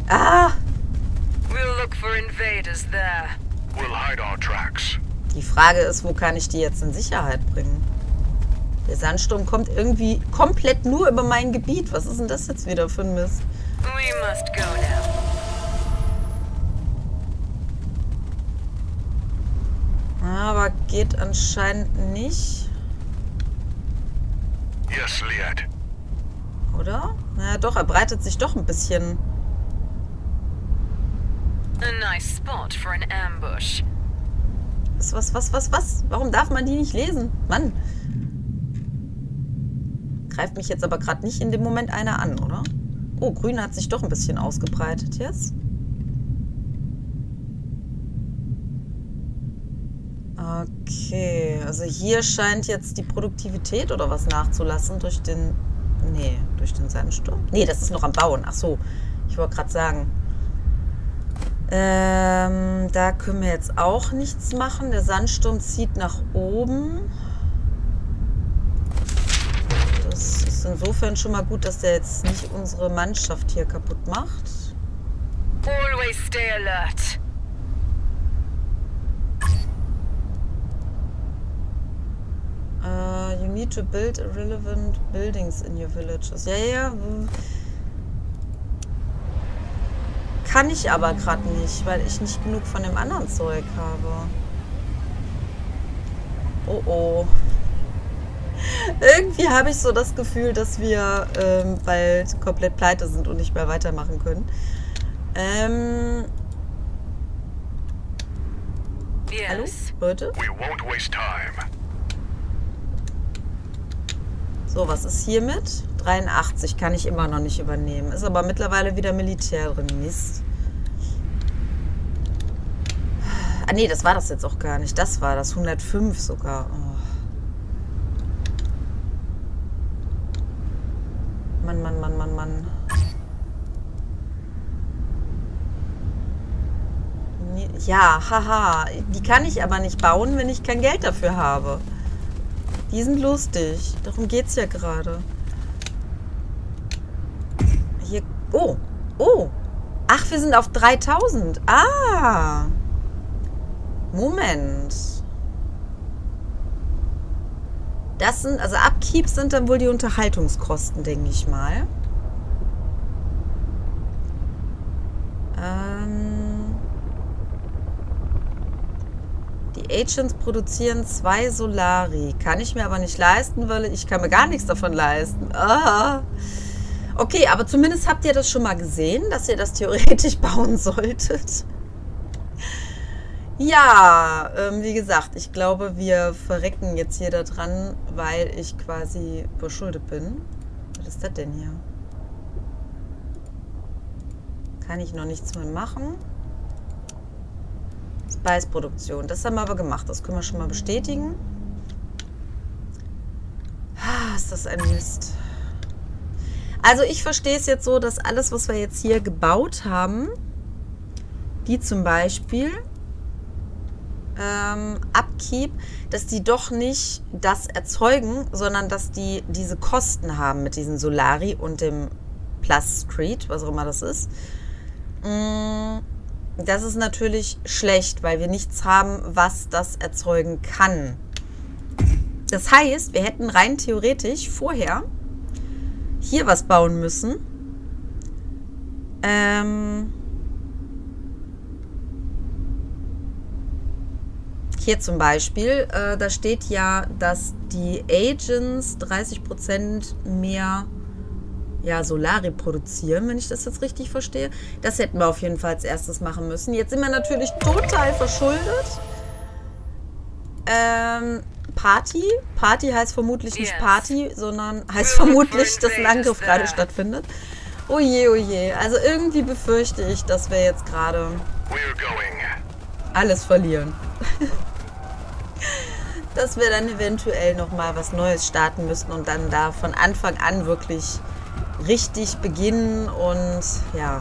Ah! We'll look for invaders there. We'll hide our tracks. Die Frage ist, wo kann ich die jetzt in Sicherheit bringen? Der Sandsturm kommt irgendwie komplett nur über mein Gebiet. Was ist denn das jetzt wieder für ein Mist? We must go now. Aber geht anscheinend nicht. Oder? Naja, doch, er breitet sich doch ein bisschen. Was, was, was, was, was? Warum darf man die nicht lesen? Mann. Greift mich jetzt aber gerade nicht in dem Moment einer an, oder? Oh, Grün hat sich doch ein bisschen ausgebreitet jetzt. Okay, also hier scheint jetzt die Produktivität oder was nachzulassen durch den... Nee, durch den Sandsturm. Nee, das ist noch am Bauen. Ach so, ich wollte gerade sagen. Ähm, da können wir jetzt auch nichts machen. Der Sandsturm zieht nach oben. Das ist insofern schon mal gut, dass der jetzt nicht unsere Mannschaft hier kaputt macht. Always stay alert. need to build relevant buildings in your villages. Ja, ja, ja. Kann ich aber gerade nicht, weil ich nicht genug von dem anderen Zeug habe. Oh, oh. Irgendwie habe ich so das Gefühl, dass wir ähm, bald komplett pleite sind und nicht mehr weitermachen können. Ähm... Yes. Hallo, Leute? We won't waste time. So, was ist hiermit? dreiundachtzig kann ich immer noch nicht übernehmen. Ist aber mittlerweile wieder Militär drin. Mist. Ah, nee, das war das jetzt auch gar nicht. Das war das. hundertfünf sogar. Oh. Mann, Mann, Mann, Mann, Mann. Ja, haha. Die kann ich aber nicht bauen, wenn ich kein Geld dafür habe. Die sind lustig. Darum geht's ja gerade. Hier. Oh. Oh. Ach, wir sind auf dreitausend. Ah. Moment. Das sind, also Upkeep sind dann wohl die Unterhaltungskosten, denke ich mal. Ähm. Die Agents produzieren zwei Solari. Kann ich mir aber nicht leisten, weil ich kann mir gar nichts davon leisten. Ah. Okay, aber zumindest habt ihr das schon mal gesehen, dass ihr das theoretisch bauen solltet. Ja, ähm, wie gesagt, ich glaube, wir verrecken jetzt hier da dran, weil ich quasi verschuldet bin. Was ist das denn hier? Kann ich noch nichts mehr machen. Speisproduktion. Das haben wir aber gemacht. Das können wir schon mal bestätigen. Ah, ist das ein Mist. Also ich verstehe es jetzt so, dass alles, was wir jetzt hier gebaut haben, die zum Beispiel ähm, Upkeep, dass die doch nicht das erzeugen, sondern dass die diese Kosten haben mit diesen Solari und dem Plus Street, was auch immer das ist. Mmh. Das ist natürlich schlecht, weil wir nichts haben, was das erzeugen kann. Das heißt, wir hätten rein theoretisch vorher hier was bauen müssen. Ähm hier zum Beispiel, äh, da steht ja, dass die Agents dreißig Prozent mehr... ja, Solari produzieren, wenn ich das jetzt richtig verstehe. Das hätten wir auf jeden Fall als erstes machen müssen. Jetzt sind wir natürlich total verschuldet. Ähm, Party. Party heißt vermutlich nicht Party, sondern heißt vermutlich, dass ein Angriff gerade stattfindet. Oh je, oh je. Also irgendwie befürchte ich, dass wir jetzt gerade alles verlieren. Dass wir dann eventuell nochmal was Neues starten müssen und dann da von Anfang an wirklich... richtig beginnen und ja.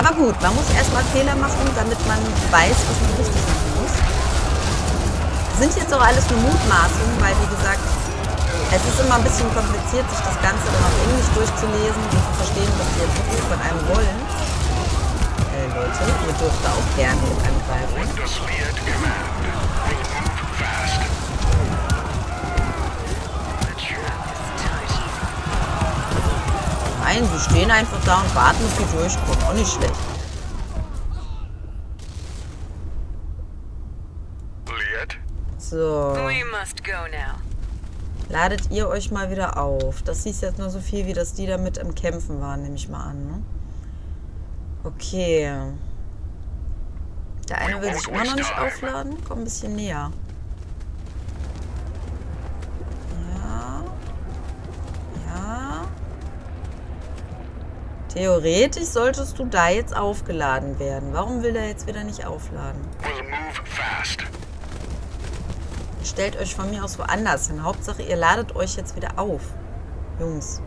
Aber gut, man muss erstmal Fehler machen, damit man weiß, was man richtig machen muss. Sind jetzt auch alles nur Mutmaßungen, weil wie gesagt, es ist immer ein bisschen kompliziert, sich das Ganze dann auf Englisch durchzulesen und zu verstehen, was die jetzt wirklich von einem wollen. Hey Leute, ihr dürft auch gerne angreifen. Nein, sie stehen einfach da und warten, bis sie durchkommen. Auch nicht schlecht. So. Ladet ihr euch mal wieder auf. Das hieß jetzt nur so viel, wie dass die damit im Kämpfen waren, nehme ich mal an. Ne? Okay. Der eine will sich immer noch nicht aufladen. Komm ein bisschen näher. Theoretisch solltest du da jetzt aufgeladen werden. Warum will er jetzt wieder nicht aufladen? Stellt euch von mir aus woanders hin. Hauptsache, ihr ladet euch jetzt wieder auf. Jungs.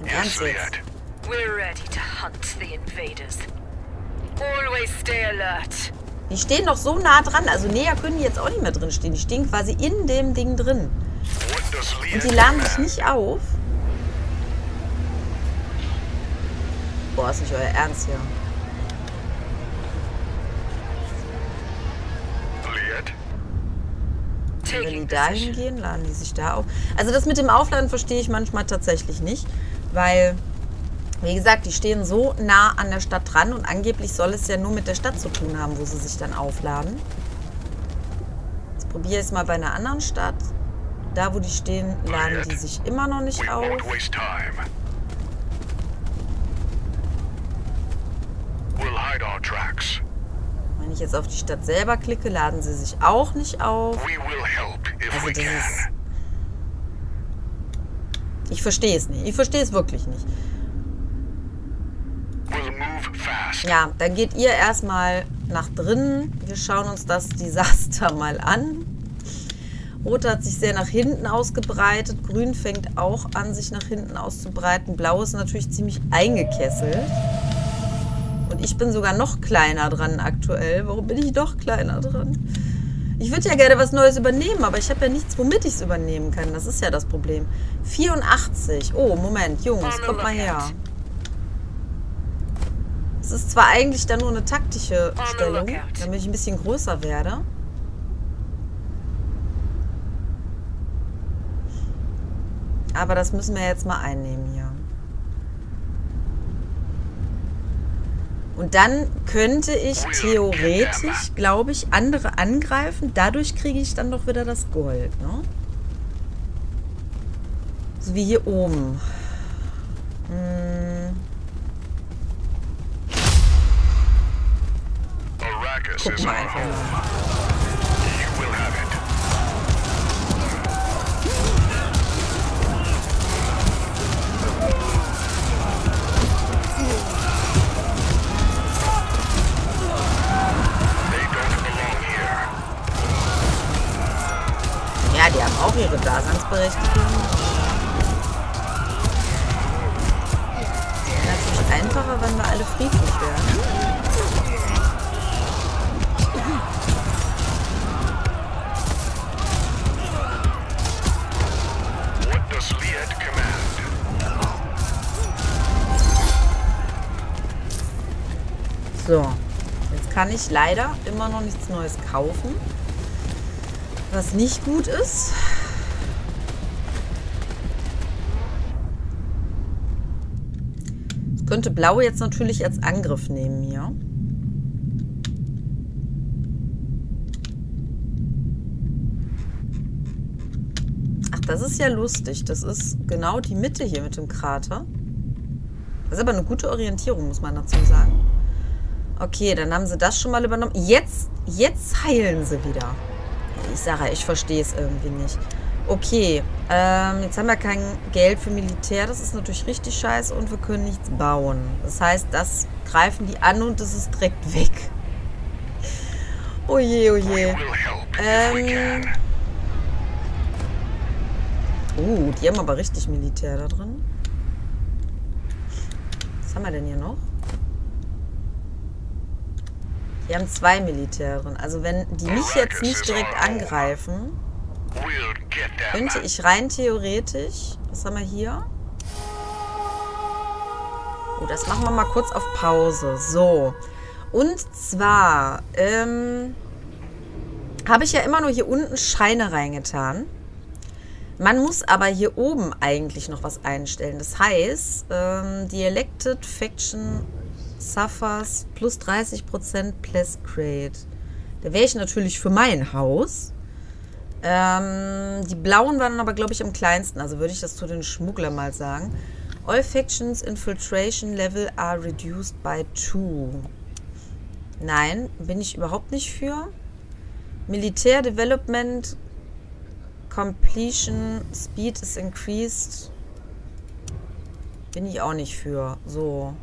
Im Ernst jetzt? Die stehen doch so nah dran. Also näher können die jetzt auch nicht mehr drin stehen. Die stehen quasi in dem Ding drin. Und die laden sich nicht auf. Boah, ist nicht euer Ernst hier. die dahin gehen, laden die sich da auf. Also das mit dem Aufladen verstehe ich manchmal tatsächlich nicht, weil, wie gesagt, die stehen so nah an der Stadt dran und angeblich soll es ja nur mit der Stadt zu tun haben, wo sie sich dann aufladen. Jetzt probiere ich es mal bei einer anderen Stadt. Da, wo die stehen, laden die sich immer noch nicht auf. Wenn ich jetzt auf die Stadt selber klicke, laden sie sich auch nicht auf. Also das ist... Ich verstehe es nicht. Ich verstehe es wirklich nicht. Ja, dann geht ihr erstmal nach drinnen. Wir schauen uns das Desaster mal an. Rot hat sich sehr nach hinten ausgebreitet. Grün fängt auch an, sich nach hinten auszubreiten. Blau ist natürlich ziemlich eingekesselt. Und ich bin sogar noch kleiner dran aktuell. Warum bin ich doch kleiner dran? Ich würde ja gerne was Neues übernehmen, aber ich habe ja nichts, womit ich es übernehmen kann. Das ist ja das Problem. vierundachtzig. Oh, Moment, Jungs, kommt mal her. Es ist zwar eigentlich dann nur eine taktische Stellung, damit ich ein bisschen größer werde. Aber das müssen wir jetzt mal einnehmen hier. Und dann könnte ich theoretisch, glaube ich, andere angreifen. Dadurch kriege ich dann doch wieder das Gold, ne? So wie hier oben. Hm. Gucken wir einfach mal. Ja, die haben auch ihre Daseinsberechtigung. Natürlich einfacher, wenn wir alle friedlich werden. So, jetzt kann ich leider immer noch nichts Neues kaufen. Was nicht gut ist. Ich könnte Blau jetzt natürlich als Angriff nehmen hier. Ach, das ist ja lustig. Das ist genau die Mitte hier mit dem Krater. Das ist aber eine gute Orientierung, muss man dazu sagen. Okay, dann haben sie das schon mal übernommen. Jetzt, jetzt heilen sie wieder. Ich sage, ich verstehe es irgendwie nicht. Okay, ähm, jetzt haben wir kein Geld für Militär. Das ist natürlich richtig scheiße und wir können nichts bauen. Das heißt, das greifen die an und das ist direkt weg. Oh je, oh je. Ähm. Uh, die haben aber richtig Militär da drin. Was haben wir denn hier noch? Wir haben zwei Militär drin. Also wenn die mich jetzt nicht direkt angreifen, könnte ich rein theoretisch... Was haben wir hier? Oh, das machen wir mal kurz auf Pause. So. Und zwar ähm, habe ich ja immer nur hier unten Scheine reingetan. Man muss aber hier oben eigentlich noch was einstellen. Das heißt, ähm, die Elected Faction... Suffers plus dreißig Prozent Plus Grade. Da wäre ich natürlich für mein Haus. Ähm, die blauen waren aber, glaube ich, am kleinsten. Also würde ich das zu den Schmugglern mal sagen. All Factions Infiltration Level are reduced by two. Nein, bin ich überhaupt nicht für. Militär Development Completion Speed is increased. Bin ich auch nicht für. So.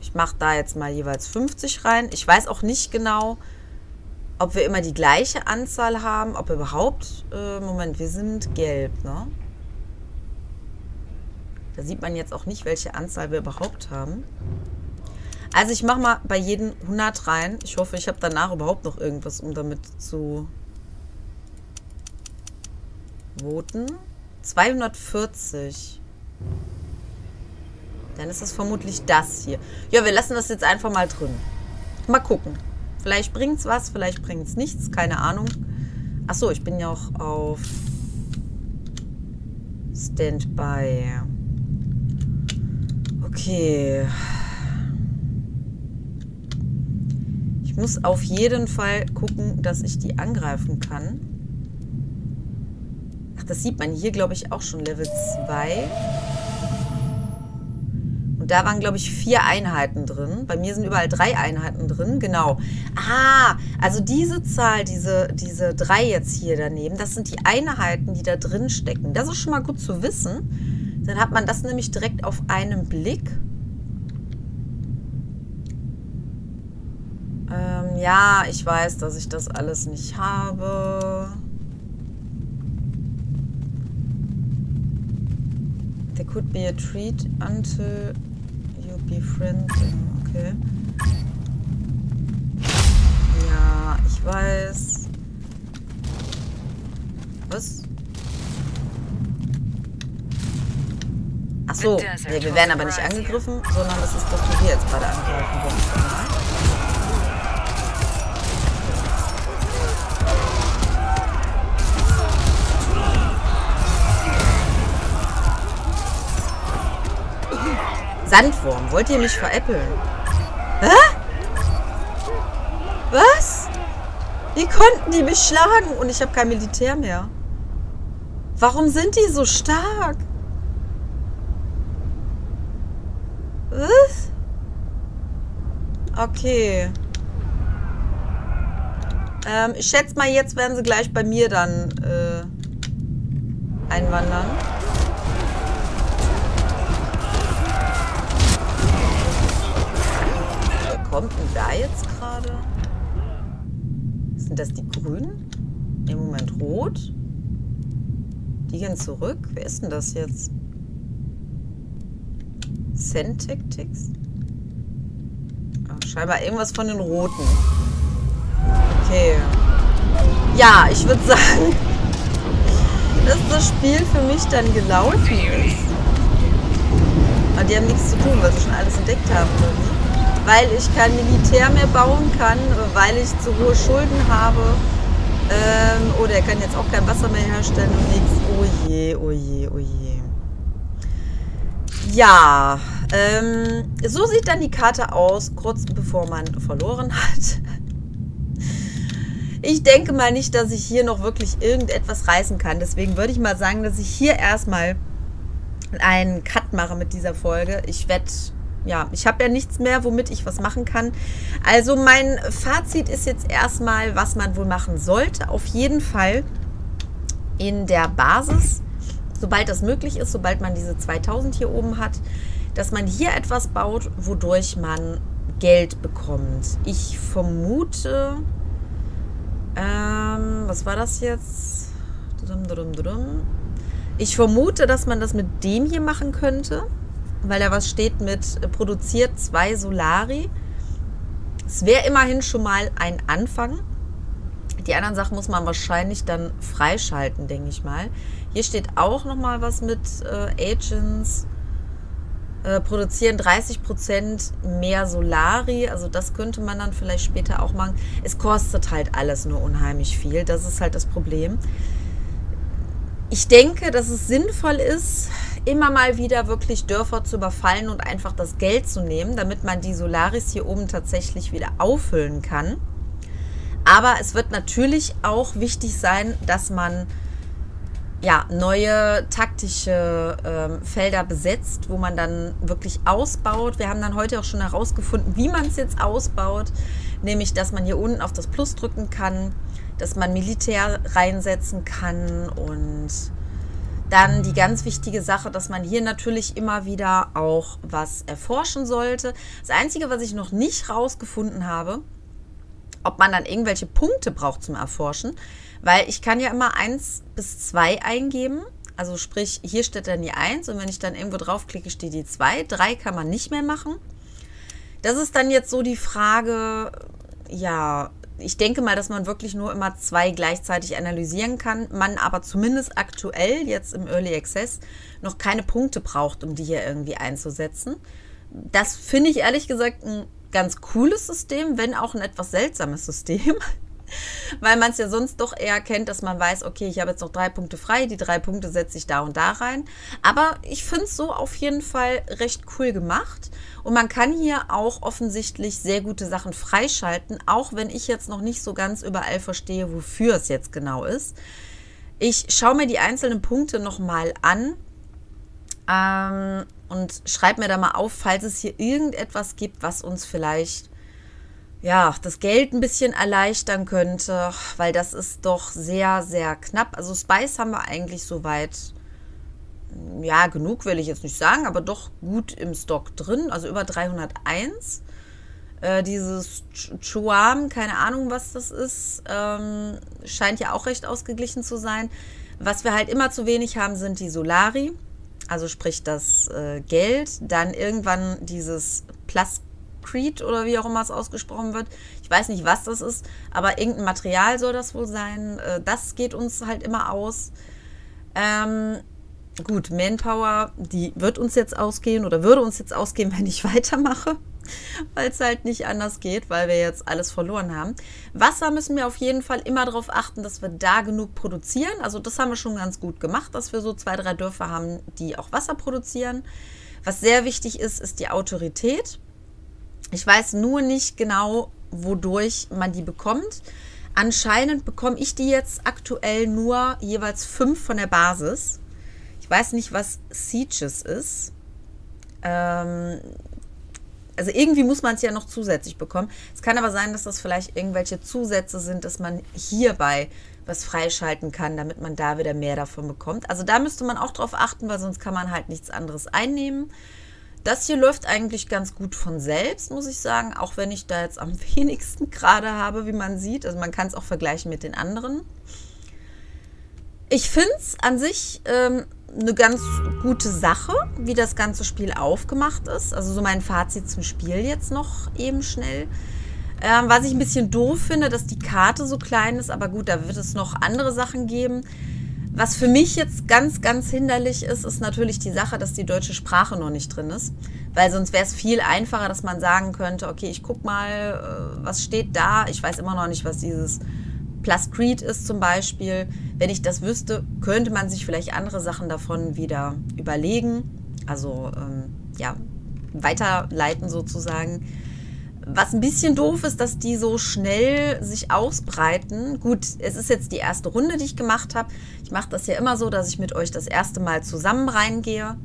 Ich mache da jetzt mal jeweils fünfzig rein. Ich weiß auch nicht genau, ob wir immer die gleiche Anzahl haben, ob überhaupt... Äh, Moment, wir sind gelb, ne? Da sieht man jetzt auch nicht, welche Anzahl wir überhaupt haben. Also ich mache mal bei jedem hundert rein. Ich hoffe, ich habe danach überhaupt noch irgendwas, um damit zu voten. zweihundertvierzig. Dann ist es vermutlich das hier. Ja, wir lassen das jetzt einfach mal drin. Mal gucken. Vielleicht bringt's was, vielleicht bringt's nichts, keine Ahnung. Achso, ich bin ja auch auf Standby. Okay. Ich muss auf jeden Fall gucken, dass ich die angreifen kann. Ach, das sieht man hier, glaube ich, auch schon Level zwei. Und da waren, glaube ich, vier Einheiten drin. Bei mir sind überall drei Einheiten drin, genau. Ah, also diese Zahl, diese, diese drei jetzt hier daneben, das sind die Einheiten, die da drin stecken. Das ist schon mal gut zu wissen. Dann hat man das nämlich direkt auf einen Blick. Ähm, ja, ich weiß, dass ich das alles nicht habe. There could be a treat until you be friends. Okay. Ja, ich weiß. Was? Ach so, nee, wir werden aber nicht angegriffen, sondern das ist das, was wir jetzt gerade angreifen wollen. Sandwurm. Wollt ihr mich veräppeln? Hä? Was? Wie konnten die mich schlagen? Und ich habe kein Militär mehr. Warum sind die so stark? Was? Okay. Ähm, ich schätze mal, jetzt werden sie gleich bei mir dann äh, einwandern. Kommt denn da jetzt gerade? Sind das die Grünen? Im Moment Rot. Die gehen zurück. Wer ist denn das jetzt? Sand-Tactics? Scheinbar irgendwas von den Roten. Okay. Ja, ich würde sagen, dass das Spiel für mich dann gelaufen ist. Aber die haben nichts zu tun, weil sie schon alles entdeckt haben. Weil ich kein Militär mehr bauen kann, weil ich zu hohe Schulden habe. Ähm, oder er kann jetzt auch kein Wasser mehr herstellen und nichts. Oh je, oh je, oh je. Ja, ähm, so sieht dann die Karte aus, kurz bevor man verloren hat. Ich denke mal nicht, dass ich hier noch wirklich irgendetwas reißen kann. Deswegen würde ich mal sagen, dass ich hier erstmal einen Cut mache mit dieser Folge. Ich werde... Ja, ich habe ja nichts mehr, womit ich was machen kann. Also mein Fazit ist jetzt erstmal, was man wohl machen sollte. Auf jeden Fall in der Basis, sobald das möglich ist, sobald man diese zweitausend hier oben hat, dass man hier etwas baut, wodurch man Geld bekommt. Ich vermute, ähm, was war das jetzt? Ich vermute, dass man das mit dem hier machen könnte. Weil da was steht mit produziert zwei Solari. Es wäre immerhin schon mal ein Anfang. Die anderen Sachen muss man wahrscheinlich dann freischalten, denke ich mal. Hier steht auch noch mal was mit äh, Agents. Äh, produzieren dreißig Prozent mehr Solari. Also das könnte man dann vielleicht später auch machen. Es kostet halt alles nur unheimlich viel. Das ist halt das Problem. Ich denke, dass es sinnvoll ist, immer mal wieder wirklich Dörfer zu überfallen und einfach das Geld zu nehmen, damit man die Solaris hier oben tatsächlich wieder auffüllen kann. Aber es wird natürlich auch wichtig sein, dass man ja, neue taktische ähm, Felder besetzt, wo man dann wirklich ausbaut. Wir haben dann heute auch schon herausgefunden, wie man es jetzt ausbaut. Nämlich, dass man hier unten auf das Plus drücken kann, dass man Militär reinsetzen kann und dann die ganz wichtige Sache, dass man hier natürlich immer wieder auch was erforschen sollte. Das Einzige, was ich noch nicht rausgefunden habe, ob man dann irgendwelche Punkte braucht zum Erforschen, weil ich kann ja immer eins bis zwei eingeben, also sprich, hier steht dann die eins und wenn ich dann irgendwo draufklicke, steht die zwei, drei kann man nicht mehr machen. Das ist dann jetzt so die Frage, ja, ich denke mal, dass man wirklich nur immer zwei gleichzeitig analysieren kann, man aber zumindest aktuell jetzt im Early Access noch keine Punkte braucht, um die hier irgendwie einzusetzen. Das finde ich ehrlich gesagt ein ganz cooles System, wenn auch ein etwas seltsames System. Weil man es ja sonst doch eher kennt, dass man weiß, okay, ich habe jetzt noch drei Punkte frei, die drei Punkte setze ich da und da rein. Aber ich finde es so auf jeden Fall recht cool gemacht. Und man kann hier auch offensichtlich sehr gute Sachen freischalten, auch wenn ich jetzt noch nicht so ganz überall verstehe, wofür es jetzt genau ist. Ich schaue mir die einzelnen Punkte nochmal an ähm, und schreibe mir da mal auf, falls es hier irgendetwas gibt, was uns vielleicht ja, das Geld ein bisschen erleichtern könnte, weil das ist doch sehr, sehr knapp. Also Spice haben wir eigentlich soweit, ja, genug will ich jetzt nicht sagen, aber doch gut im Stock drin, also über dreihunderteins. Äh, dieses Chuam, keine Ahnung, was das ist, ähm, scheint ja auch recht ausgeglichen zu sein. Was wir halt immer zu wenig haben, sind die Solari, also sprich das äh, Geld, dann irgendwann dieses Plastik, Creed oder wie auch immer es ausgesprochen wird. Ich weiß nicht, was das ist, aber irgendein Material soll das wohl sein. Das geht uns halt immer aus. Ähm, gut, Manpower, die wird uns jetzt ausgehen oder würde uns jetzt ausgehen, wenn ich weitermache, weil es halt nicht anders geht, weil wir jetzt alles verloren haben. Wasser müssen wir auf jeden Fall immer darauf achten, dass wir da genug produzieren. Also das haben wir schon ganz gut gemacht, dass wir so zwei, drei Dörfer haben, die auch Wasser produzieren. Was sehr wichtig ist, ist die Autorität. Ich weiß nur nicht genau, wodurch man die bekommt. Anscheinend bekomme ich die jetzt aktuell nur jeweils fünf von der Basis. Ich weiß nicht, was Sieges ist. Ähm, also irgendwie muss man es ja noch zusätzlich bekommen. Es kann aber sein, dass das vielleicht irgendwelche Zusätze sind, dass man hierbei was freischalten kann, damit man da wieder mehr davon bekommt. Also da müsste man auch drauf achten, weil sonst kann man halt nichts anderes einnehmen. Das hier läuft eigentlich ganz gut von selbst, muss ich sagen, auch wenn ich da jetzt am wenigsten gerade habe, wie man sieht. Also man kann es auch vergleichen mit den anderen. Ich finde es an sich ähm, eine ganz gute Sache, wie das ganze Spiel aufgemacht ist. Also so mein Fazit zum Spiel jetzt noch eben schnell. Ähm, was ich ein bisschen doof finde, dass die Karte so klein ist, aber gut, da wird es noch andere Sachen geben. Was für mich jetzt ganz, ganz hinderlich ist, ist natürlich die Sache, dass die deutsche Sprache noch nicht drin ist. Weil sonst wäre es viel einfacher, dass man sagen könnte, okay, ich guck mal, was steht da. Ich weiß immer noch nicht, was dieses Plus Creed ist zum Beispiel. Wenn ich das wüsste, könnte man sich vielleicht andere Sachen davon wieder überlegen. Also, ähm, ja, weiterleiten sozusagen. Was ein bisschen doof ist, dass die so schnell sich ausbreiten. Gut, es ist jetzt die erste Runde, die ich gemacht habe. Ich mache das ja immer so, dass ich mit euch das erste Mal zusammen reingehe.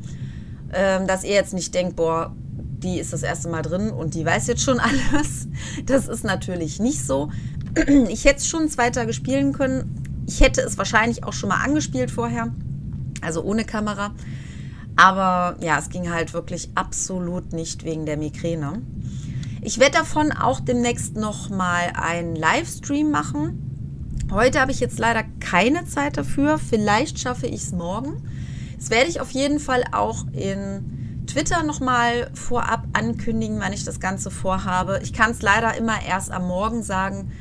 Ähm, dass ihr jetzt nicht denkt, boah, die ist das erste Mal drin und die weiß jetzt schon alles. Das ist natürlich nicht so. Ich hätte es schon zwei Tage spielen können. Ich hätte es wahrscheinlich auch schon mal angespielt vorher. Also ohne Kamera. Aber ja, es ging halt wirklich absolut nicht wegen der Migräne. Ich werde davon auch demnächst nochmal einen Livestream machen. Heute habe ich jetzt leider keine Zeit dafür. Vielleicht schaffe ich es morgen. Das werde ich auf jeden Fall auch in Twitter nochmal vorab ankündigen, wenn ich das Ganze vorhabe. Ich kann es leider immer erst am Morgen sagen,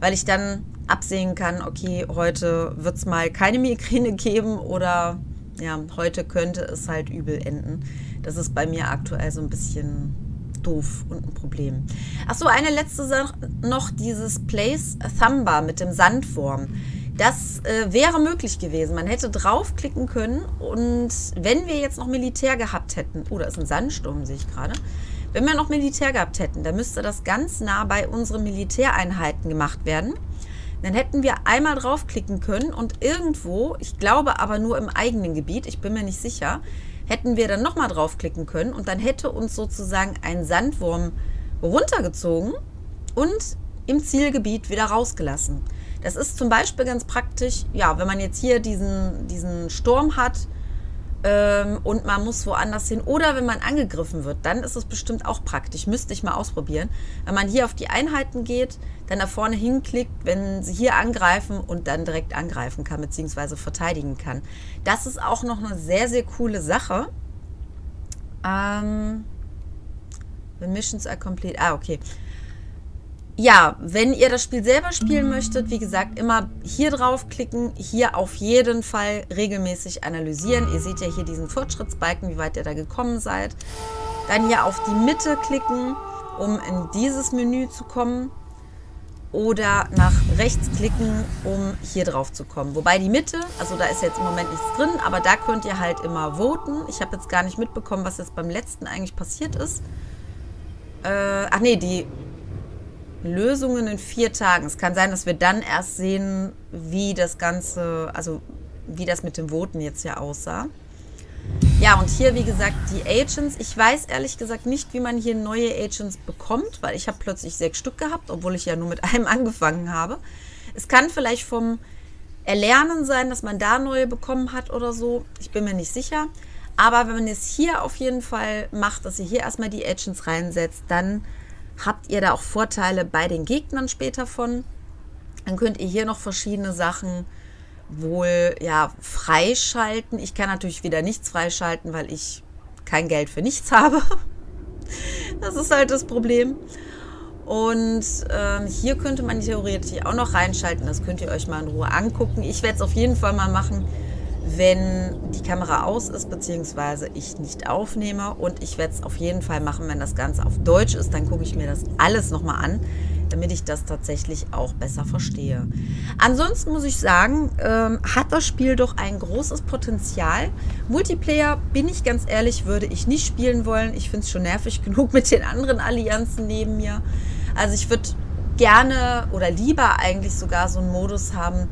weil ich dann absehen kann, okay, heute wird es mal keine Migräne geben oder ja, heute könnte es halt übel enden. Das ist bei mir aktuell so ein bisschen doof und ein Problem. Achso, eine letzte Sache noch, dieses Place Thumba mit dem Sandwurm. Das äh, wäre möglich gewesen. Man hätte draufklicken können und wenn wir jetzt noch Militär gehabt hätten, oh, da ist ein Sandsturm, sehe ich gerade. Wenn wir noch Militär gehabt hätten, dann müsste das ganz nah bei unseren Militäreinheiten gemacht werden. Dann hätten wir einmal draufklicken können und irgendwo, ich glaube aber nur im eigenen Gebiet, ich bin mir nicht sicher, hätten wir dann nochmal draufklicken können und dann hätte uns sozusagen ein Sandwurm runtergezogen und im Zielgebiet wieder rausgelassen. Das ist zum Beispiel ganz praktisch, ja, wenn man jetzt hier diesen, diesen Sturm hat ähm, und man muss woanders hin oder wenn man angegriffen wird, dann ist es bestimmt auch praktisch. Müsste ich mal ausprobieren. Wenn man hier auf die Einheiten geht, dann da vorne hinklickt, wenn sie hier angreifen und dann direkt angreifen kann, beziehungsweise verteidigen kann. Das ist auch noch eine sehr, sehr coole Sache. Ähm, the missions are complete. Ah, okay. Ja, wenn ihr das Spiel selber spielen möchtet, wie gesagt, immer hier draufklicken, hier auf jeden Fall regelmäßig analysieren. Ihr seht ja hier diesen Fortschrittsbalken, wie weit ihr da gekommen seid. Dann hier auf die Mitte klicken. um in dieses Menü zu kommen, oder nach rechts klicken, um hier drauf zu kommen. Wobei die Mitte, also da ist jetzt im Moment nichts drin, aber da könnt ihr halt immer voten. Ich habe jetzt gar nicht mitbekommen, was jetzt beim letzten eigentlich passiert ist. Äh, ach nee, die Lösungen in vier Tagen. Es kann sein, dass wir dann erst sehen, wie das Ganze, also wie das mit dem Voten jetzt ja aussah. Ja, und hier, wie gesagt, die Agents. Ich weiß ehrlich gesagt nicht, wie man hier neue Agents bekommt, weil ich habe plötzlich sechs Stück gehabt, obwohl ich ja nur mit einem angefangen habe. Es kann vielleicht vom Erlernen sein, dass man da neue bekommen hat oder so. Ich bin mir nicht sicher. Aber wenn man es hier auf jeden Fall macht, dass ihr hier erstmal die Agents reinsetzt, dann habt ihr da auch Vorteile bei den Gegnern später von. Dann könnt ihr hier noch verschiedene Sachen wohl ja freischalten. Ich kann natürlich wieder nichts freischalten, weil ich kein Geld für nichts habe. Das ist halt das Problem. Und ähm, hier könnte man theoretisch auch noch reinschalten. Das könnt ihr euch mal in Ruhe angucken. Ich werde es auf jeden Fall mal machen, wenn die Kamera aus ist, beziehungsweise ich nicht aufnehme. Und ich werde es auf jeden Fall machen, wenn das Ganze auf Deutsch ist. Dann gucke ich mir das alles nochmal an, damit ich das tatsächlich auch besser verstehe. Ansonsten muss ich sagen, ähm, hat das Spiel doch ein großes Potenzial. Multiplayer, bin ich ganz ehrlich, würde ich nicht spielen wollen. Ich finde es schon nervig genug mit den anderen Allianzen neben mir. Also ich würde gerne oder lieber eigentlich sogar so einen Modus haben,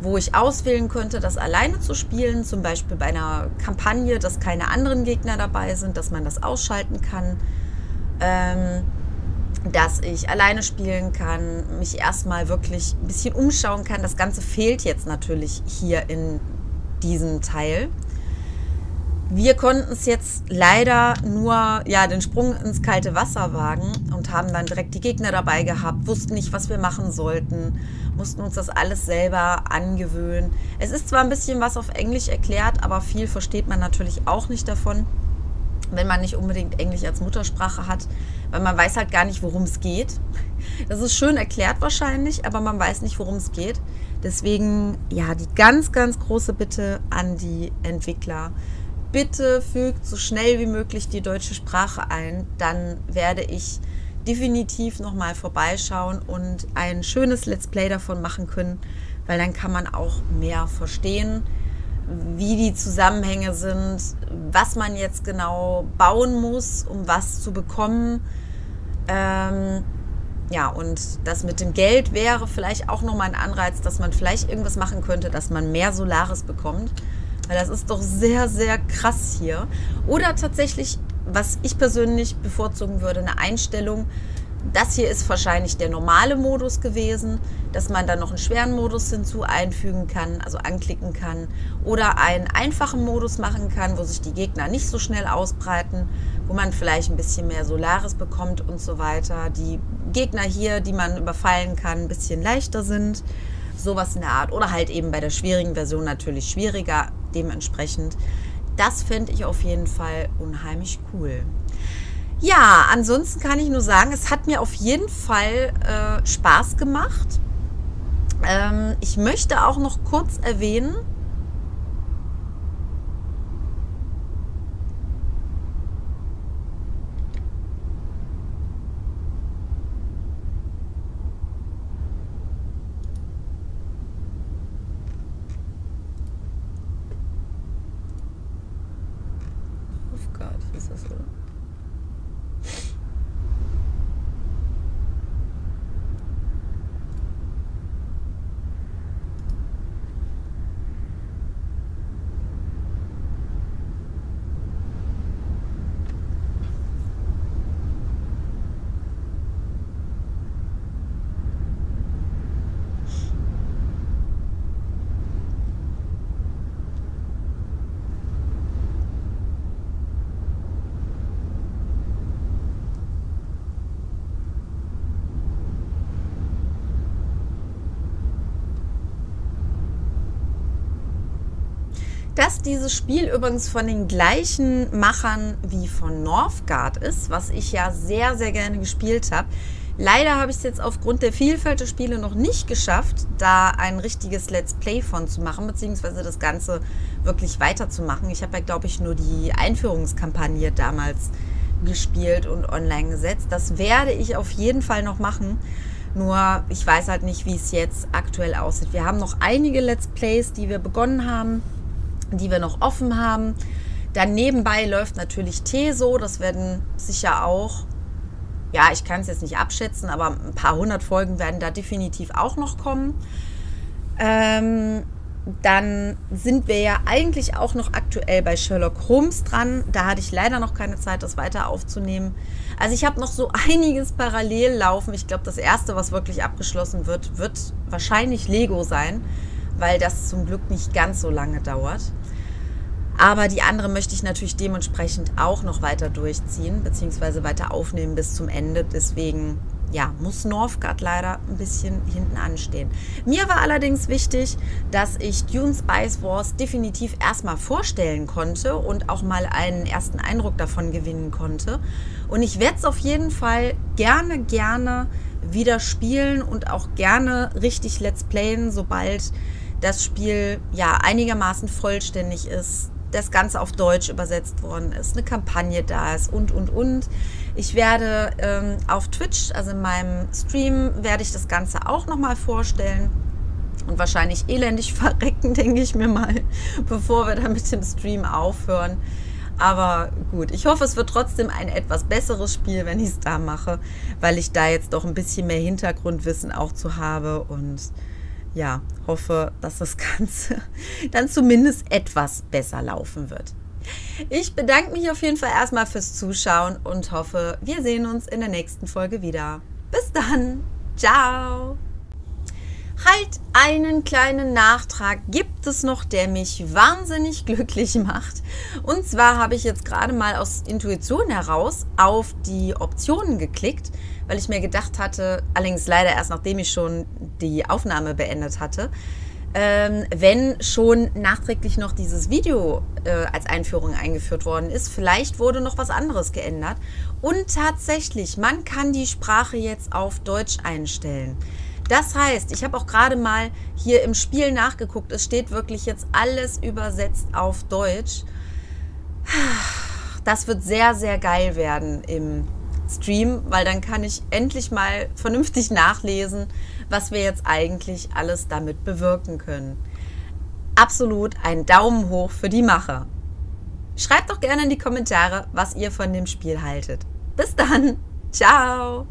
wo ich auswählen könnte, das alleine zu spielen, zum Beispiel bei einer Kampagne, dass keine anderen Gegner dabei sind, dass man das ausschalten kann, ähm, dass ich alleine spielen kann, mich erstmal wirklich ein bisschen umschauen kann. Das Ganze fehlt jetzt natürlich hier in diesem Teil. Wir konnten es jetzt leider nur ja, den Sprung ins kalte Wasser wagen und haben dann direkt die Gegner dabei gehabt, wussten nicht, was wir machen sollten, mussten uns das alles selber angewöhnen. Es ist zwar ein bisschen was auf Englisch erklärt, aber viel versteht man natürlich auch nicht davon, wenn man nicht unbedingt Englisch als Muttersprache hat, weil man weiß halt gar nicht, worum es geht. Das ist schön erklärt wahrscheinlich, aber man weiß nicht, worum es geht. Deswegen ja, die ganz, ganz große Bitte an die Entwickler: Bitte fügt so schnell wie möglich die deutsche Sprache ein, dann werde ich definitiv nochmal vorbeischauen und ein schönes Let's Play davon machen können, weil dann kann man auch mehr verstehen, wie die Zusammenhänge sind, was man jetzt genau bauen muss, um was zu bekommen. Ähm, ja, und das mit dem Geld wäre vielleicht auch nochmal ein Anreiz, dass man vielleicht irgendwas machen könnte, dass man mehr Solaris bekommt. Weil das ist doch sehr, sehr krass hier. Oder tatsächlich, was ich persönlich bevorzugen würde, eine Einstellung. Das hier ist wahrscheinlich der normale Modus gewesen, dass man dann noch einen schweren Modus hinzu einfügen kann, also anklicken kann. Oder einen einfachen Modus machen kann, wo sich die Gegner nicht so schnell ausbreiten, wo man vielleicht ein bisschen mehr Solaris bekommt und so weiter. Die Gegner hier, die man überfallen kann, ein bisschen leichter sind. Sowas in der Art. Oder halt eben bei der schwierigen Version natürlich schwieriger, dementsprechend. Das fände ich auf jeden Fall unheimlich cool. Ja, ansonsten kann ich nur sagen, es hat mir auf jeden Fall äh, Spaß gemacht. Ähm, ich möchte auch noch kurz erwähnen, dass dieses Spiel übrigens von den gleichen Machern wie von Northgard ist, was ich ja sehr, sehr gerne gespielt habe. Leider habe ich es jetzt aufgrund der Vielfalt der Spiele noch nicht geschafft, da ein richtiges Let's Play von zu machen, beziehungsweise das Ganze wirklich weiterzumachen. Ich habe ja, glaube ich, nur die Einführungskampagne damals gespielt und online gesetzt. Das werde ich auf jeden Fall noch machen. Nur ich weiß halt nicht, wie es jetzt aktuell aussieht. Wir haben noch einige Let's Plays, die wir begonnen haben, die wir noch offen haben. Dann nebenbei läuft natürlich Teso. Das werden sicher auch, ja, ich kann es jetzt nicht abschätzen, aber ein paar hundert Folgen werden da definitiv auch noch kommen. Ähm, dann sind wir ja eigentlich auch noch aktuell bei Sherlock Holmes dran. Da hatte ich leider noch keine Zeit, das weiter aufzunehmen. Also ich habe noch so einiges parallel laufen. Ich glaube, das erste, was wirklich abgeschlossen wird, wird wahrscheinlich Lego sein, weil das zum Glück nicht ganz so lange dauert. Aber die andere möchte ich natürlich dementsprechend auch noch weiter durchziehen, beziehungsweise weiter aufnehmen bis zum Ende. Deswegen, ja, muss Northgard leider ein bisschen hinten anstehen. Mir war allerdings wichtig, dass ich Dune Spice Wars definitiv erstmal vorstellen konnte und auch mal einen ersten Eindruck davon gewinnen konnte. Und ich werde es auf jeden Fall gerne, gerne wieder spielen und auch gerne richtig Let's Playen, sobald das Spiel ja einigermaßen vollständig ist, das Ganze auf Deutsch übersetzt worden ist, eine Kampagne da ist und, und, und. Ich werde ähm, auf Twitch, also in meinem Stream, werde ich das Ganze auch nochmal vorstellen und wahrscheinlich elendig verrecken, denke ich mir mal, bevor wir dann mit dem Stream aufhören. Aber gut, ich hoffe, es wird trotzdem ein etwas besseres Spiel, wenn ich es da mache, weil ich da jetzt doch ein bisschen mehr Hintergrundwissen auch zu habe und ja, hoffe, dass das Ganze dann zumindest etwas besser laufen wird. Ich bedanke mich auf jeden Fall erstmal fürs Zuschauen und hoffe, wir sehen uns in der nächsten Folge wieder. Bis dann. Ciao. Halt, einen kleinen Nachtrag gibt es noch, der mich wahnsinnig glücklich macht. Und zwar habe ich jetzt gerade mal aus Intuition heraus auf die Optionen geklickt, weil ich mir gedacht hatte, allerdings leider erst nachdem ich schon die Aufnahme beendet hatte, ähm, wenn schon nachträglich noch dieses Video äh, als Einführung eingeführt worden ist, vielleicht wurde noch was anderes geändert. Und tatsächlich, man kann die Sprache jetzt auf Deutsch einstellen. Das heißt, ich habe auch gerade mal hier im Spiel nachgeguckt, es steht wirklich jetzt alles übersetzt auf Deutsch. Das wird sehr, sehr geil werden im Stream, weil dann kann ich endlich mal vernünftig nachlesen, was wir jetzt eigentlich alles damit bewirken können. Absolut ein Daumen hoch für die Macher. Schreibt doch gerne in die Kommentare, was ihr von dem Spiel haltet. Bis dann. Ciao.